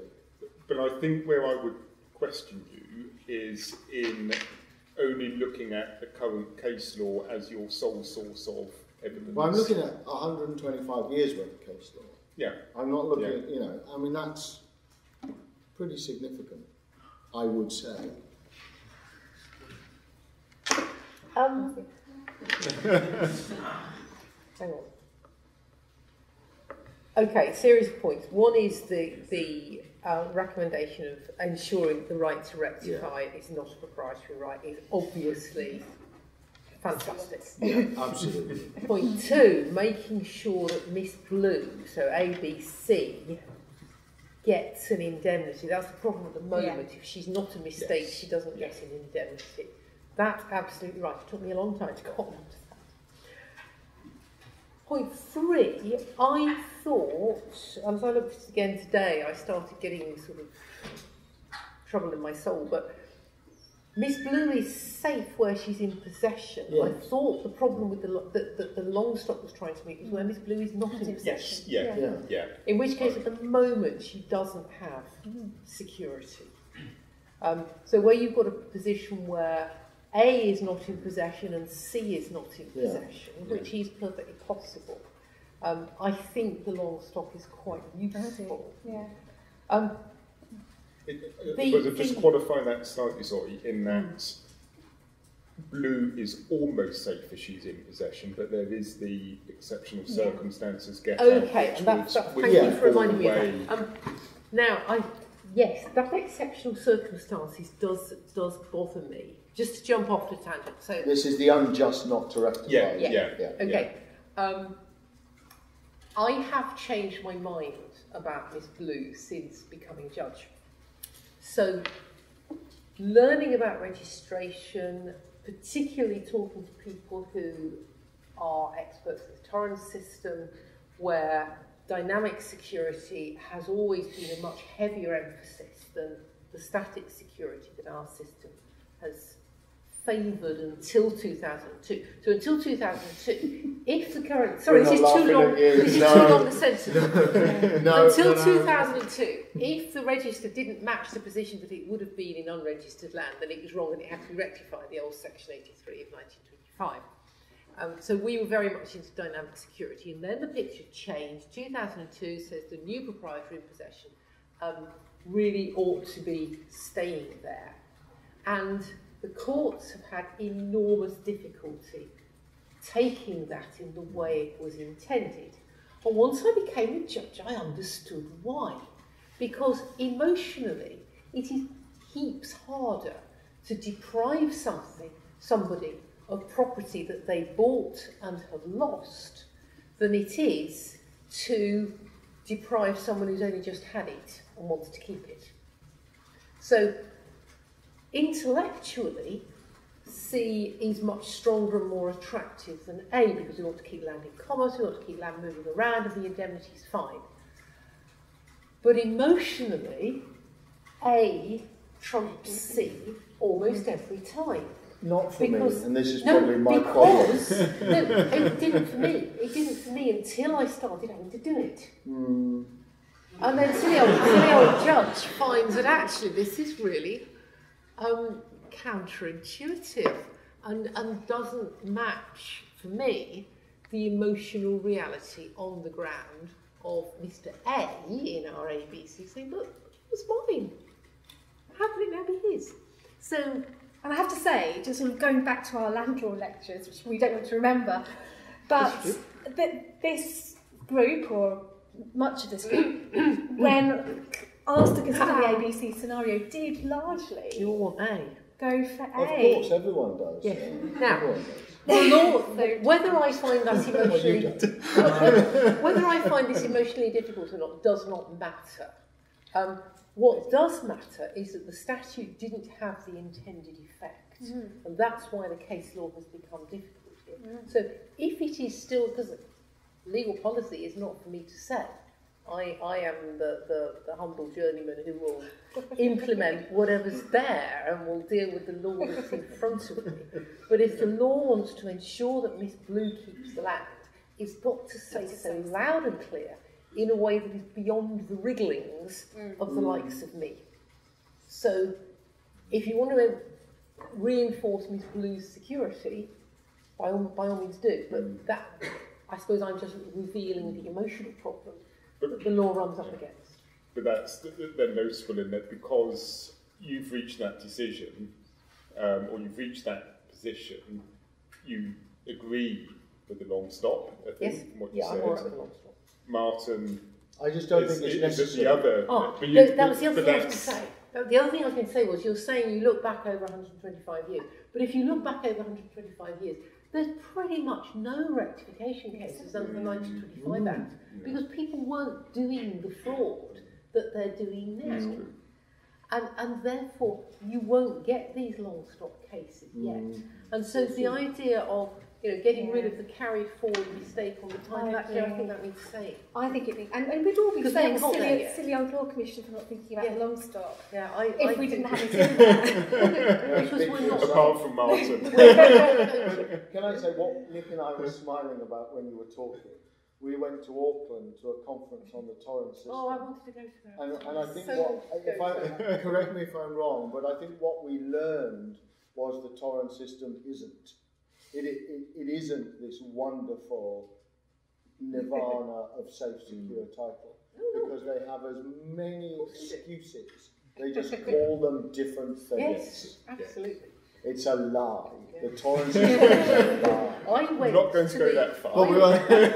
But I think where I would question you is in only looking at the current case law as your sole source of evidence. Well, I'm looking at one hundred twenty-five years worth of case law. Yeah. I'm not looking yeah. at, you know, I mean, that's pretty significant, I would say. Um. Hang on. Okay, series of points. One is the the uh, recommendation of ensuring the right to rectify yeah. is not a proprietary right is obviously fantastic. Yeah, absolutely. Point two, making sure that Miss Blue, so A B C, gets an indemnity. That's the problem at the moment. Yeah. If she's not a mistake, yes. she doesn't yes. get an indemnity. That's absolutely right. It took me a long time to get on to that. Point three, I thought, as I looked at it again today, I started getting sort of trouble in my soul, but Miss Blue is safe where she's in possession. Yes. I thought the problem with the that the, the Longstock was trying to meet was where Miss Blue is not in possession. Yes. Yeah. Yeah. Yeah. yeah. In which case, at the moment, she doesn't have security. Um, so where you've got a position where A is not in possession and C is not in yeah. possession, which yeah. is perfectly possible. Um, I think the long stock is quite useful. Yeah. Um, it, uh, the, but just qualify that slightly, sorry, in that mm. Blue is almost safe if she's in possession, but there is the exceptional yeah. circumstances get okay, out, and that's, that's thank yeah. you for reminding me of that. Um, now, I, yes, that exceptional circumstances does does bother me. Just to jump off the tangent. So this is the unjust not to rectify. Yeah, yeah, yeah. yeah. Okay. Yeah. Um, I have changed my mind about Miss Blue since becoming judge. So learning about registration, particularly talking to people who are experts in the Torrens system, where dynamic security has always been a much heavier emphasis than the static security that our system has favoured until two thousand two. So until two thousand two, if the current... Sorry, this is too long. This no. is too long a sentence. no, until no, no. two thousand two, if the register didn't match the position that it would have been in unregistered land, then it was wrong and it had to be rectified, the old Section eighty-three of nineteen twenty-five. Um, so we were very much into dynamic security. And then the picture changed. two thousand two says the new proprietor in possession um, really ought to be staying there. And the courts have had enormous difficulty taking that in the way it was intended. And once I became a judge, I understood why. Because emotionally, it is heaps harder to deprive something, somebody of property that they bought and have lost than it is to deprive someone who's only just had it and wants to keep it. So, intellectually, C is much stronger and more attractive than A because we want to keep land in commerce, we want to keep land moving around, and the indemnity is fine. But emotionally, A trumps C almost every time. Not for because, me, and this is no, probably my problem. No, it didn't for me. It didn't for me until I started having to do it. Mm. And then silly old, silly old judge finds that actually this is really Um, counterintuitive and, and doesn't match, for me, the emotional reality on the ground of Mister A in our A B C saying, look, it was mine. How could it now be his? So, and I have to say, just sort of going back to our land law lectures, which we don't want to remember, but th this group, or much of this group, when asked to consider the A B C scenario, did largely you want A. go for A. Of course, everyone does. Yes. Yeah. Now, everyone does. Law, whether I find that emotionally whether I find this emotionally difficult or not does not matter. Um, what does matter is that the statute didn't have the intended effect, mm. and that's why the case law has become difficult here. Mm. So, if it is still, because legal policy is not for me to say. I, I am the, the, the humble journeyman who will implement whatever's there and will deal with the law that's in front of me. But if the law wants to ensure that Miss Blue keeps the land, it's got to say so loud and clear in a way that is beyond the wrigglings mm. of the likes of me. So if you want to reinforce Miss Blue's security, by all, by all means do, but mm. that, I suppose I'm just revealing the emotional problem but, that the law runs up against. But that's then noticeable in that because you've reached that decision, um, or you've reached that position, you agree with the long stop, I think, yes. from what you yeah, said. Yeah, I'm all right with the long stop. Martin, I just don't is, think it's necessary. The other, oh, but you, that was the other thing I was going to say. The other thing I was going to say was, you're saying you look back over one hundred twenty-five years, but if you look back over one hundred twenty-five years, there's pretty much no rectification cases under the nineteen twenty-five Act, because people weren't doing the fraud that they're doing now. And, and therefore, you won't get these long stop cases yet. And so the idea of You know, getting yeah. rid of the carried forward mistake on the time factor, yeah. I think that needs to say. I think it needs, and, and we'd all be saying silly, silly old Law Commission for not thinking about yeah. the long stop. Yeah, I, if I we didn't have it in there. Which was one apart from Martin. Can I say what Nick and I were smiling about when you were talking? We went to Auckland to a conference on the Torrens system. Oh, I wanted to go to that. And, and I think so what, if I, correct me if I'm wrong, but I think what we learned was the Torrens system isn't. It, it, it isn't this wonderful nirvana of safe, secure title, because they have as many excuses. They just call them different things. Yes, absolutely. It's a lie. Yeah. The Torrens is a lie. I went I'm not going to, to go the, that far. I went,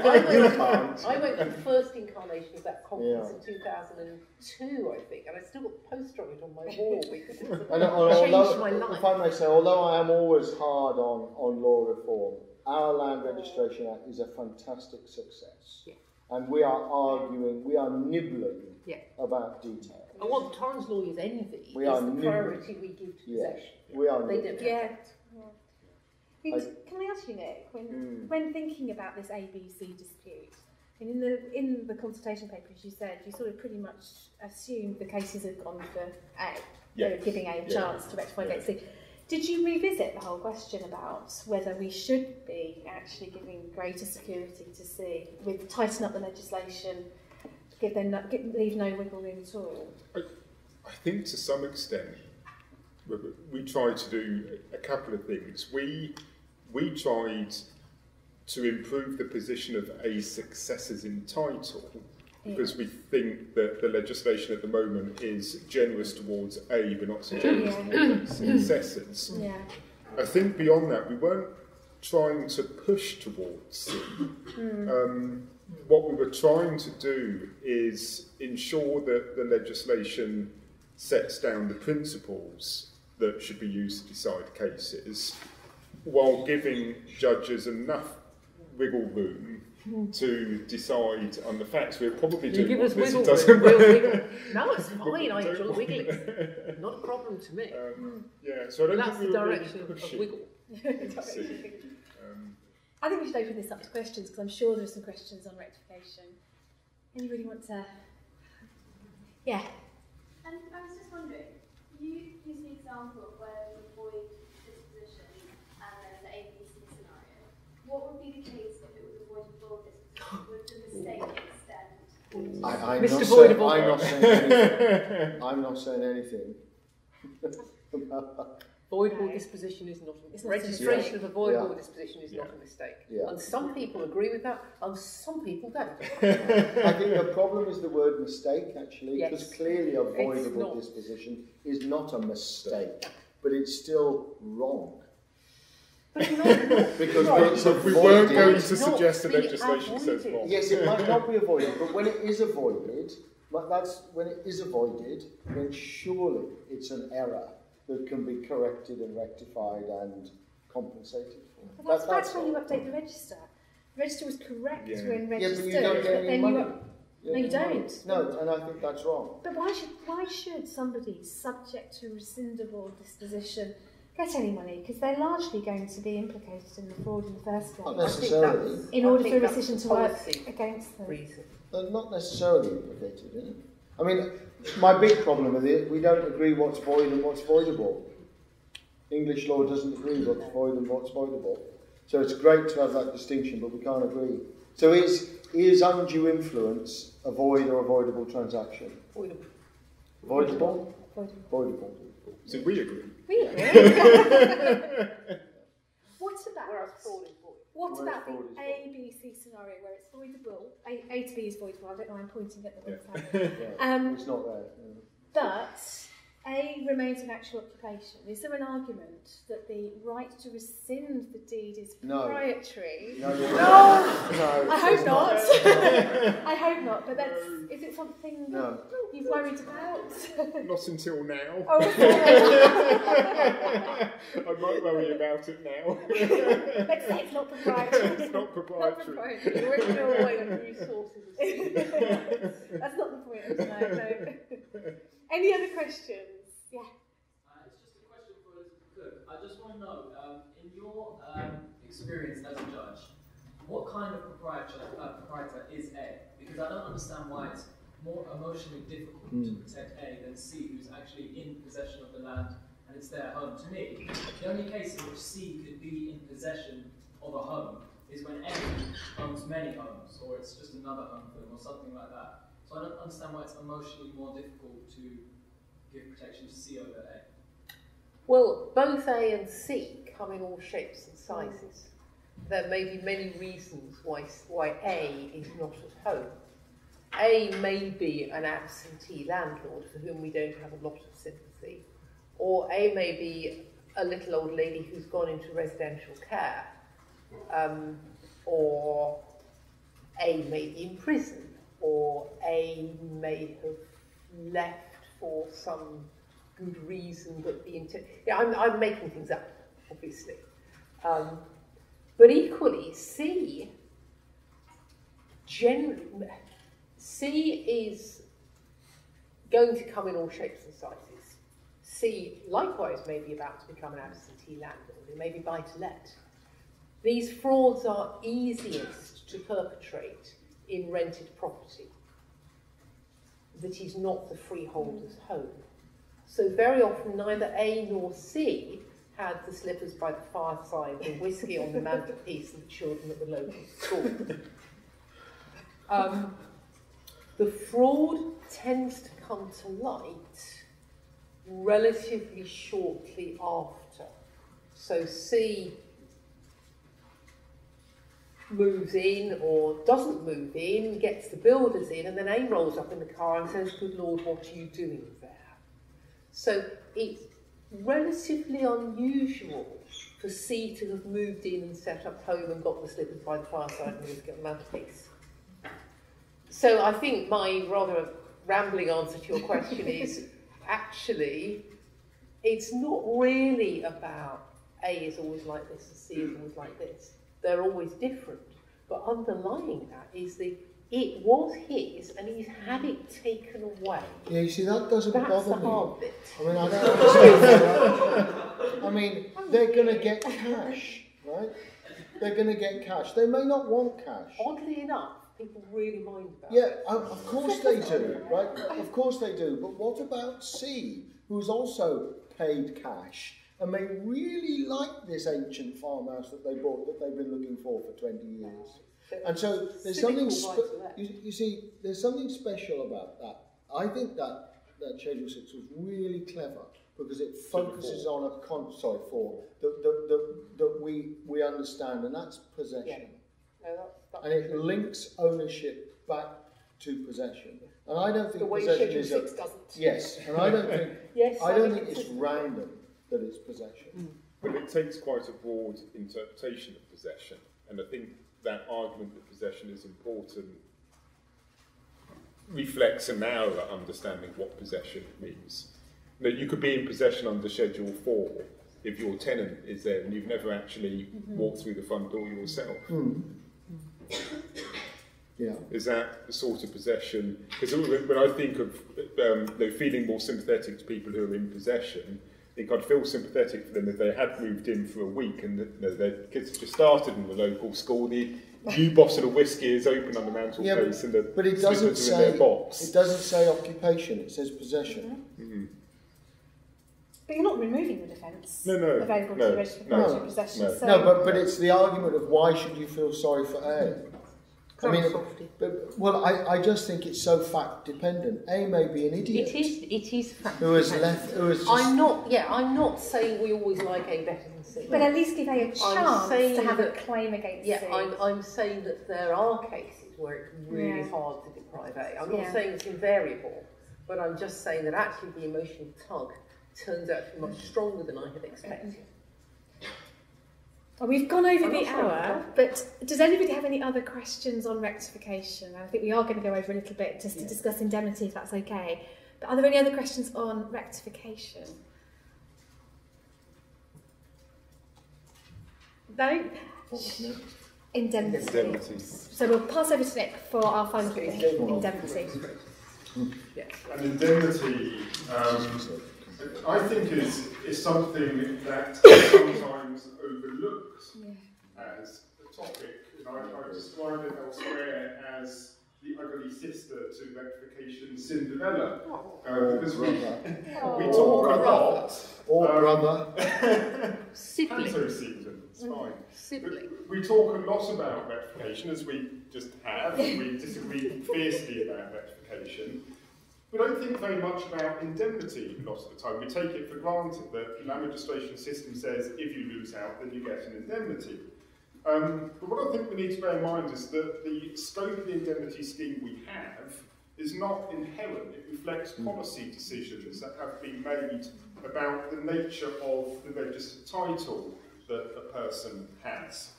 I went to the first incarnation of that conference yeah. in two thousand two, I think, and I still got the poster of it on my wall because it's changed although, my life. If I may say, although I am always hard on, on law reform, our Land Registration Act is a fantastic success. Yeah. And we are arguing, we are nibbling yeah. about detail. And what the Torrens lawyers envy we is the nibbling. priority we give to yeah. possession. We are they nibbling. don't yeah. yeah. I mean, I, can I ask you, Nick, when, mm. when thinking about this A B C dispute, and in the in the consultation papers you said you sort of pretty much assumed the cases had gone for A, yes. so giving A a yeah. chance to rectify against yeah. C. Did you revisit the whole question about whether we should be actually giving greater security to C, with tighten up the legislation, give them no, give, leave no wiggle room at all? I, I think to some extent we tried to do a couple of things. We we tried to improve the position of A successors in title, because yeah. we think that the legislation at the moment is generous towards A, but not so generous yeah. towards successors. Yeah. I think beyond that, we weren't trying to push towards C. Mm. Um, what we were trying to do is ensure that the legislation sets down the principles that should be used to decide cases, while giving judges enough wiggle room to decide on the facts. We're probably you doing give us wiggle room. We'll wiggle. No, it's fine. I enjoy wiggling. Not a problem to me. Um, yeah, so I don't That's think the direction really of wiggle. um, I think we should open this up to questions, because I'm sure there are some questions on rectification. Anybody want to? Yeah. And I was just wondering, you used the example of where you avoid disposition and then the A B C scenario. What would be the case if it was avoidable disposition? Would the mistake extend? I, I'm, not say, I'm not saying anything. I'm not saying anything. Avoidable no. disposition is not a mistake. Registration yeah. of avoidable yeah. disposition is yeah. not a mistake. Yeah. And some people agree with that, and some people don't. I think the problem is the word mistake, actually, because yes. clearly avoidable disposition is not a mistake, but it's still wrong. But not, not, because not, it's not, we weren't going to suggest the legislation avoided. says wrong. Yes, it might not be avoided, but when it is avoided, that's when it is avoided, then surely it's an error that can be corrected and rectified and compensated for. Well, that's that's, that's when you update the register. The register was correct yeah. when registered, yeah, but, you don't get but then money. you yeah, no, you don't. No, and I think that's wrong. But why should why should somebody subject to rescindable disposition get any money? Because they're largely going to be implicated in the fraud in the first place. Not necessarily. In order for a decision to work against them. Reason. They're not necessarily implicated in it. I mean, my big problem with it, we don't agree what's void and what's voidable. English law doesn't agree what's void and what's voidable. So it's great to have that distinction, but we can't agree So is, is undue influence a void or avoidable transaction? Voidable. Voidable? Voidable. Voidable. So we agree. We agree. What about, what about the A, B, C scenario where it's voidable? A, A to B is voidable. I don't know, I'm pointing at the wrong side. Yeah. Um, it's not there. No. But A remains an actual occupation. Is there an argument that the right to rescind the deed is proprietary? No. No, no, no. no. no I hope not. not. No. I hope not. But that's, no. Is it something that no. you've worried about? Not until now. Oh, I might worry about it now. Let's say it's not proprietary. It's not proprietary. Not proprietary. We're going to away with new sources. That's not the point of tonight, though. Any other questions? Yeah. Uh, it's just a question for Elizabeth Cooke. I just want to know, um, in your um, experience as a judge, what kind of proprietor, uh, proprietor is A? Because I don't understand why it's more emotionally difficult mm. to protect A than C, who's actually in possession of the land and it's their home. To me, the only case in which C could be in possession of a home is when A owns many homes, or it's just another home for them, or something like that. So I don't understand why it's emotionally more difficult to give protection to C over A. Well, both A and C come in all shapes and sizes. There may be many reasons why, why A is not at home. A may be an absentee landlord for whom we don't have a lot of sympathy, or A may be a little old lady who's gone into residential care, um, or A may be in prison, or A may have left for some good reason, but the intent. Yeah, I'm, I'm making things up, obviously. Um, but equally, C, gen C is going to come in all shapes and sizes. C, likewise, may be about to become an absentee landlord. It may be buy to let. These frauds are easiest to perpetrate in rented property that is not the freeholder's home. So very often neither A nor C had the slippers by the fireside, the whiskey on the mantelpiece, and the children at the local school. Um, the fraud tends to come to light relatively shortly after. So C moves in or doesn't move in, gets the builders in, and then A rolls up in the car and says, "Good Lord, what are you doing there?" So it's relatively unusual for C to have moved in and set up home and got the slippers by the fireside and just got the mantelpiece. So I think my rather rambling answer to your question is, actually, it's not really about A is always like this and C is always like this. They're always different, but underlying that is the it was his and he's had it taken away. Yeah, you see, that doesn't That's bother the me. Hard bit. I mean, I don't. I mean, they're going to get cash, right? They're going to get cash. They may not want cash. Oddly enough, people really mind about. Yeah, it. Um, of course they do, right? Of course they do. But what about C, who's also paid cash? And they really like this ancient farmhouse that they bought, that they've been looking for for twenty years. And so there's something, you, you see, there's something special about that. I think that, that Schedule six was really clever because it focuses on a concept form that, that, that, that we, we understand, and that's possession. Yeah. No, that's, that's and it links ownership back to possession. And I don't think the way possession is a, doesn't. Yes, and I don't think, yes, I don't I think, think it's random. That it's possession. But it takes quite a broad interpretation of possession, and I think that argument that possession is important reflects a narrower understanding of what possession means. Now, you could be in possession under Schedule four if your tenant is there and you've never actually mm-hmm. walked through the front door yourself. Mm. Yeah. Is that the sort of possession? Because when I think of um, though feeling more sympathetic to people who are in possession, I think I'd feel sympathetic for them if they had moved in for a week and the, you know, their kids had just started in the local school. The new bottle of the whiskey is open on the mantelpiece, yeah, but, and the but it doesn't say, in their box. It doesn't say occupation, it says possession. Mm-hmm. Mm-hmm. But you're not removing the defence no, no, available no, to the registered no, no, possession. No, so no but, but it's the argument of why should you feel sorry for A? I mean, but, well, I, I just think it's so fact dependent. A may be an idiot. It is. It is fact. Who has left? Who has just I'm not. Yeah, I'm not saying we always like A better than C. But at least give A a chance to have that, a claim against yeah, C. Yeah, I'm, I'm saying that there are cases where it's really yeah. hard to deprive A. I'm not yeah. saying it's invariable, but I'm just saying that actually the emotional tug turns out to be much stronger than I had expected. Mm-hmm. We've gone over the hour, but does anybody have any other questions on rectification? I think we are going to go over a little bit just to yeah. discuss indemnity, if that's okay. But are there any other questions on rectification? No? Indemnity. indemnity. So we'll pass over to Nick for our final thing, indemnity. Yeah. And indemnity, um, I think, is, is something that sometimes overlooked yeah. as a topic. And I, I describe it elsewhere as the ugly sister to rectification, Cinderella. Oh. Uh, because we, oh. we talk a lot. Or um, brother. Sibling. So sibling, it's fine. Sibling. We talk a lot about rectification, as we just have. We disagree fiercely about rectification. We don't think very much about indemnity a lot of the time. We take it for granted that the land registration system says if you lose out, then you get an indemnity. Um, but what I think we need to bear in mind is that the scope of the indemnity scheme we have is not inherent. It reflects policy decisions that have been made about the nature of the registered title that a person has.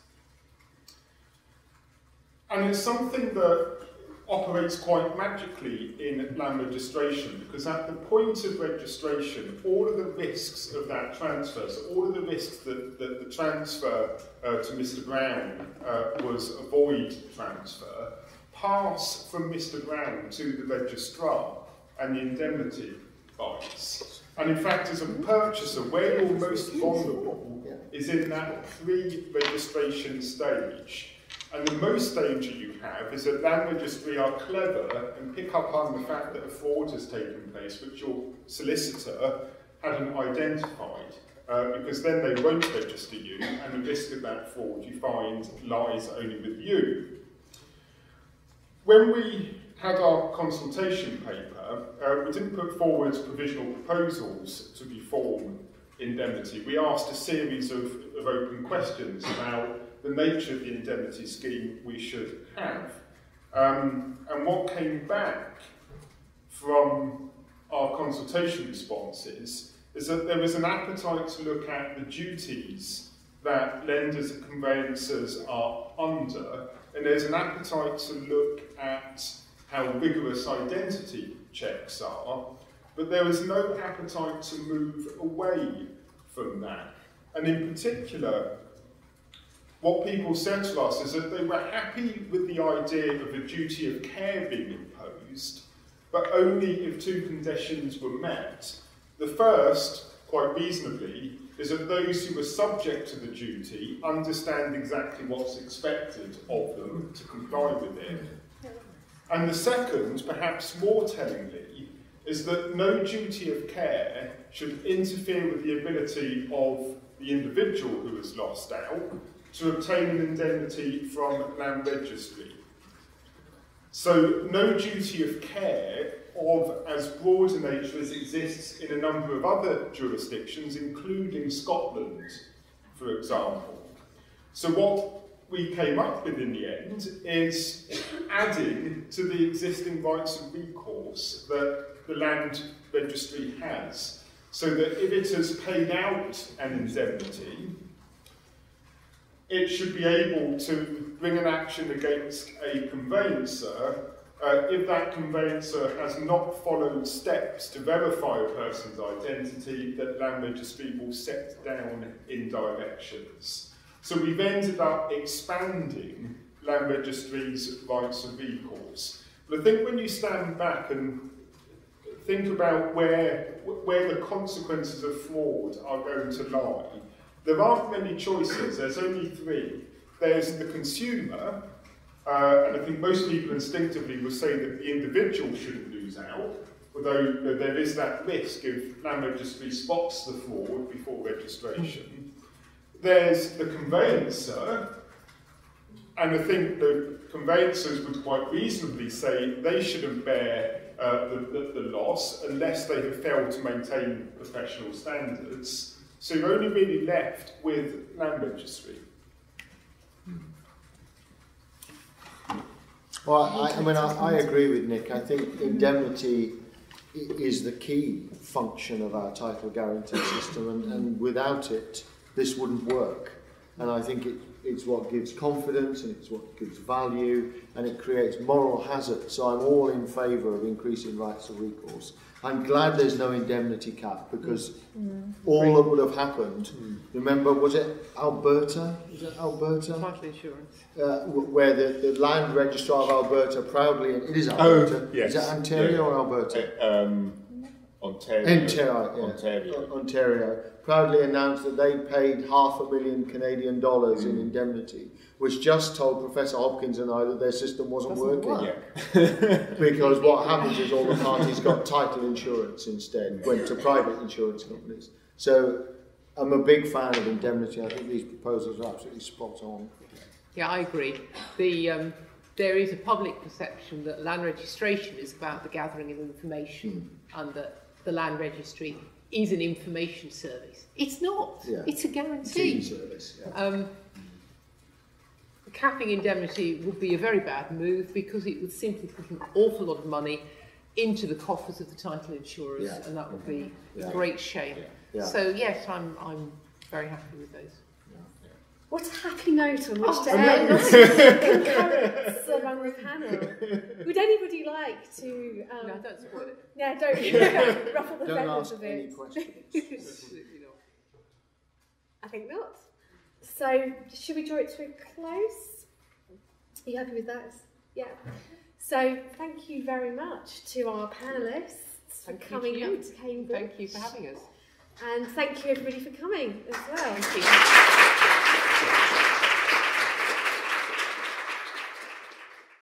And it's something that operates quite magically in land registration, because at the point of registration, all of the risks of that transfer, so all of the risks that, that the transfer uh, to Mister Brown uh, was a void transfer, pass from Mister Brown to the registrar and the indemnity buys. And in fact, as a purchaser, where you're most vulnerable is in that pre-registration stage. And the most danger you have is that land registry are clever and pick up on the fact that a fraud has taken place, which your solicitor hadn't identified, uh, because then they won't register you, and the risk of that fraud you find lies only with you. When we had our consultation paper, uh, we didn't put forward provisional proposals to reform indemnity. We asked a series of, of open questions about the nature of the indemnity scheme we should have. Um, and what came back from our consultation responses is that there was an appetite to look at the duties that lenders and conveyancers are under, and there's an appetite to look at how rigorous identity checks are, but there was no appetite to move away from that. And in particular, what people said to us is that they were happy with the idea of a duty of care being imposed, but only if two conditions were met. The first, quite reasonably, is that those who are subject to the duty understand exactly what's expected of them to comply with it. And the second, perhaps more tellingly, is that no duty of care should interfere with the ability of the individual who has lost out to obtain an indemnity from land registry. So no duty of care of as broad a nature as exists in a number of other jurisdictions, including Scotland, for example. So what we came up with in the end is adding to the existing rights of recourse that the land registry has, so that if it has paid out an indemnity, it should be able to bring an action against a conveyancer uh, if that conveyancer has not followed steps to verify a person's identity that land registry will set down in directions. So we've ended up expanding land registry's rights of recourse. But I think when you stand back and think about where, where the consequences of fraud are going to lie, there aren't many choices, there's only three. There's the consumer, uh, and I think most people instinctively would say that the individual shouldn't lose out, although there is that risk if land registry spots the fraud before registration. There's the conveyancer, and I think the conveyancers would quite reasonably say they shouldn't bear uh, the, the, the loss unless they have failed to maintain professional standards. So you're only really left with land registry. Well, I, I mean, I, I agree with Nick. I think indemnity is the key function of our title guarantee system, and, and without it, this wouldn't work. And I think it, it's what gives confidence, and it's what gives value, and it creates moral hazard. So I'm all in favour of increasing rights of recourse. I'm glad there's no indemnity cap, because yeah. all that would have happened, mm. remember, was it Alberta? Is it Alberta? Title insurance. Uh, where the, the land registrar of Alberta proudly, and it is Alberta. Oh, yes. Is it Ontario yeah. or Alberta? Uh, um, Ontario. Ontario, yeah. Ontario. Ontario proudly announced that they paid half a million Canadian dollars mm. in indemnity, which just told Professor Hopkins and I that their system wasn't Doesn't working. Work. Because what happens is all the parties got title insurance instead, went to private insurance companies. So I'm a big fan of indemnity. I think these proposals are absolutely spot on. Yeah, I agree. The, um, there is a public perception that land registration is about the gathering of information mm. and that the land registry is an information service. It's not. Yeah. It's a guarantee. It's a service, yeah. um, capping indemnity would be a very bad move, because it would simply put an awful lot of money into the coffers of the title insurers, yeah. and that would be yeah. a great shame. Yeah. Yeah. So yes, I'm, I'm very happy with those. Yeah. Yeah. What a happy note on which oh, to end. Concurrence along the panel. Would anybody like to... Um, no, don't spoil it. Yeah, don't ruffle the feathers of it. Don't ask any questions. Absolutely not. I think not. So, should we draw it to a close? Are you happy with that? Yeah. So, thank you very much to our panellists for coming out to Cambridge. Thank you for having us. And thank you everybody for coming as well. Thank you.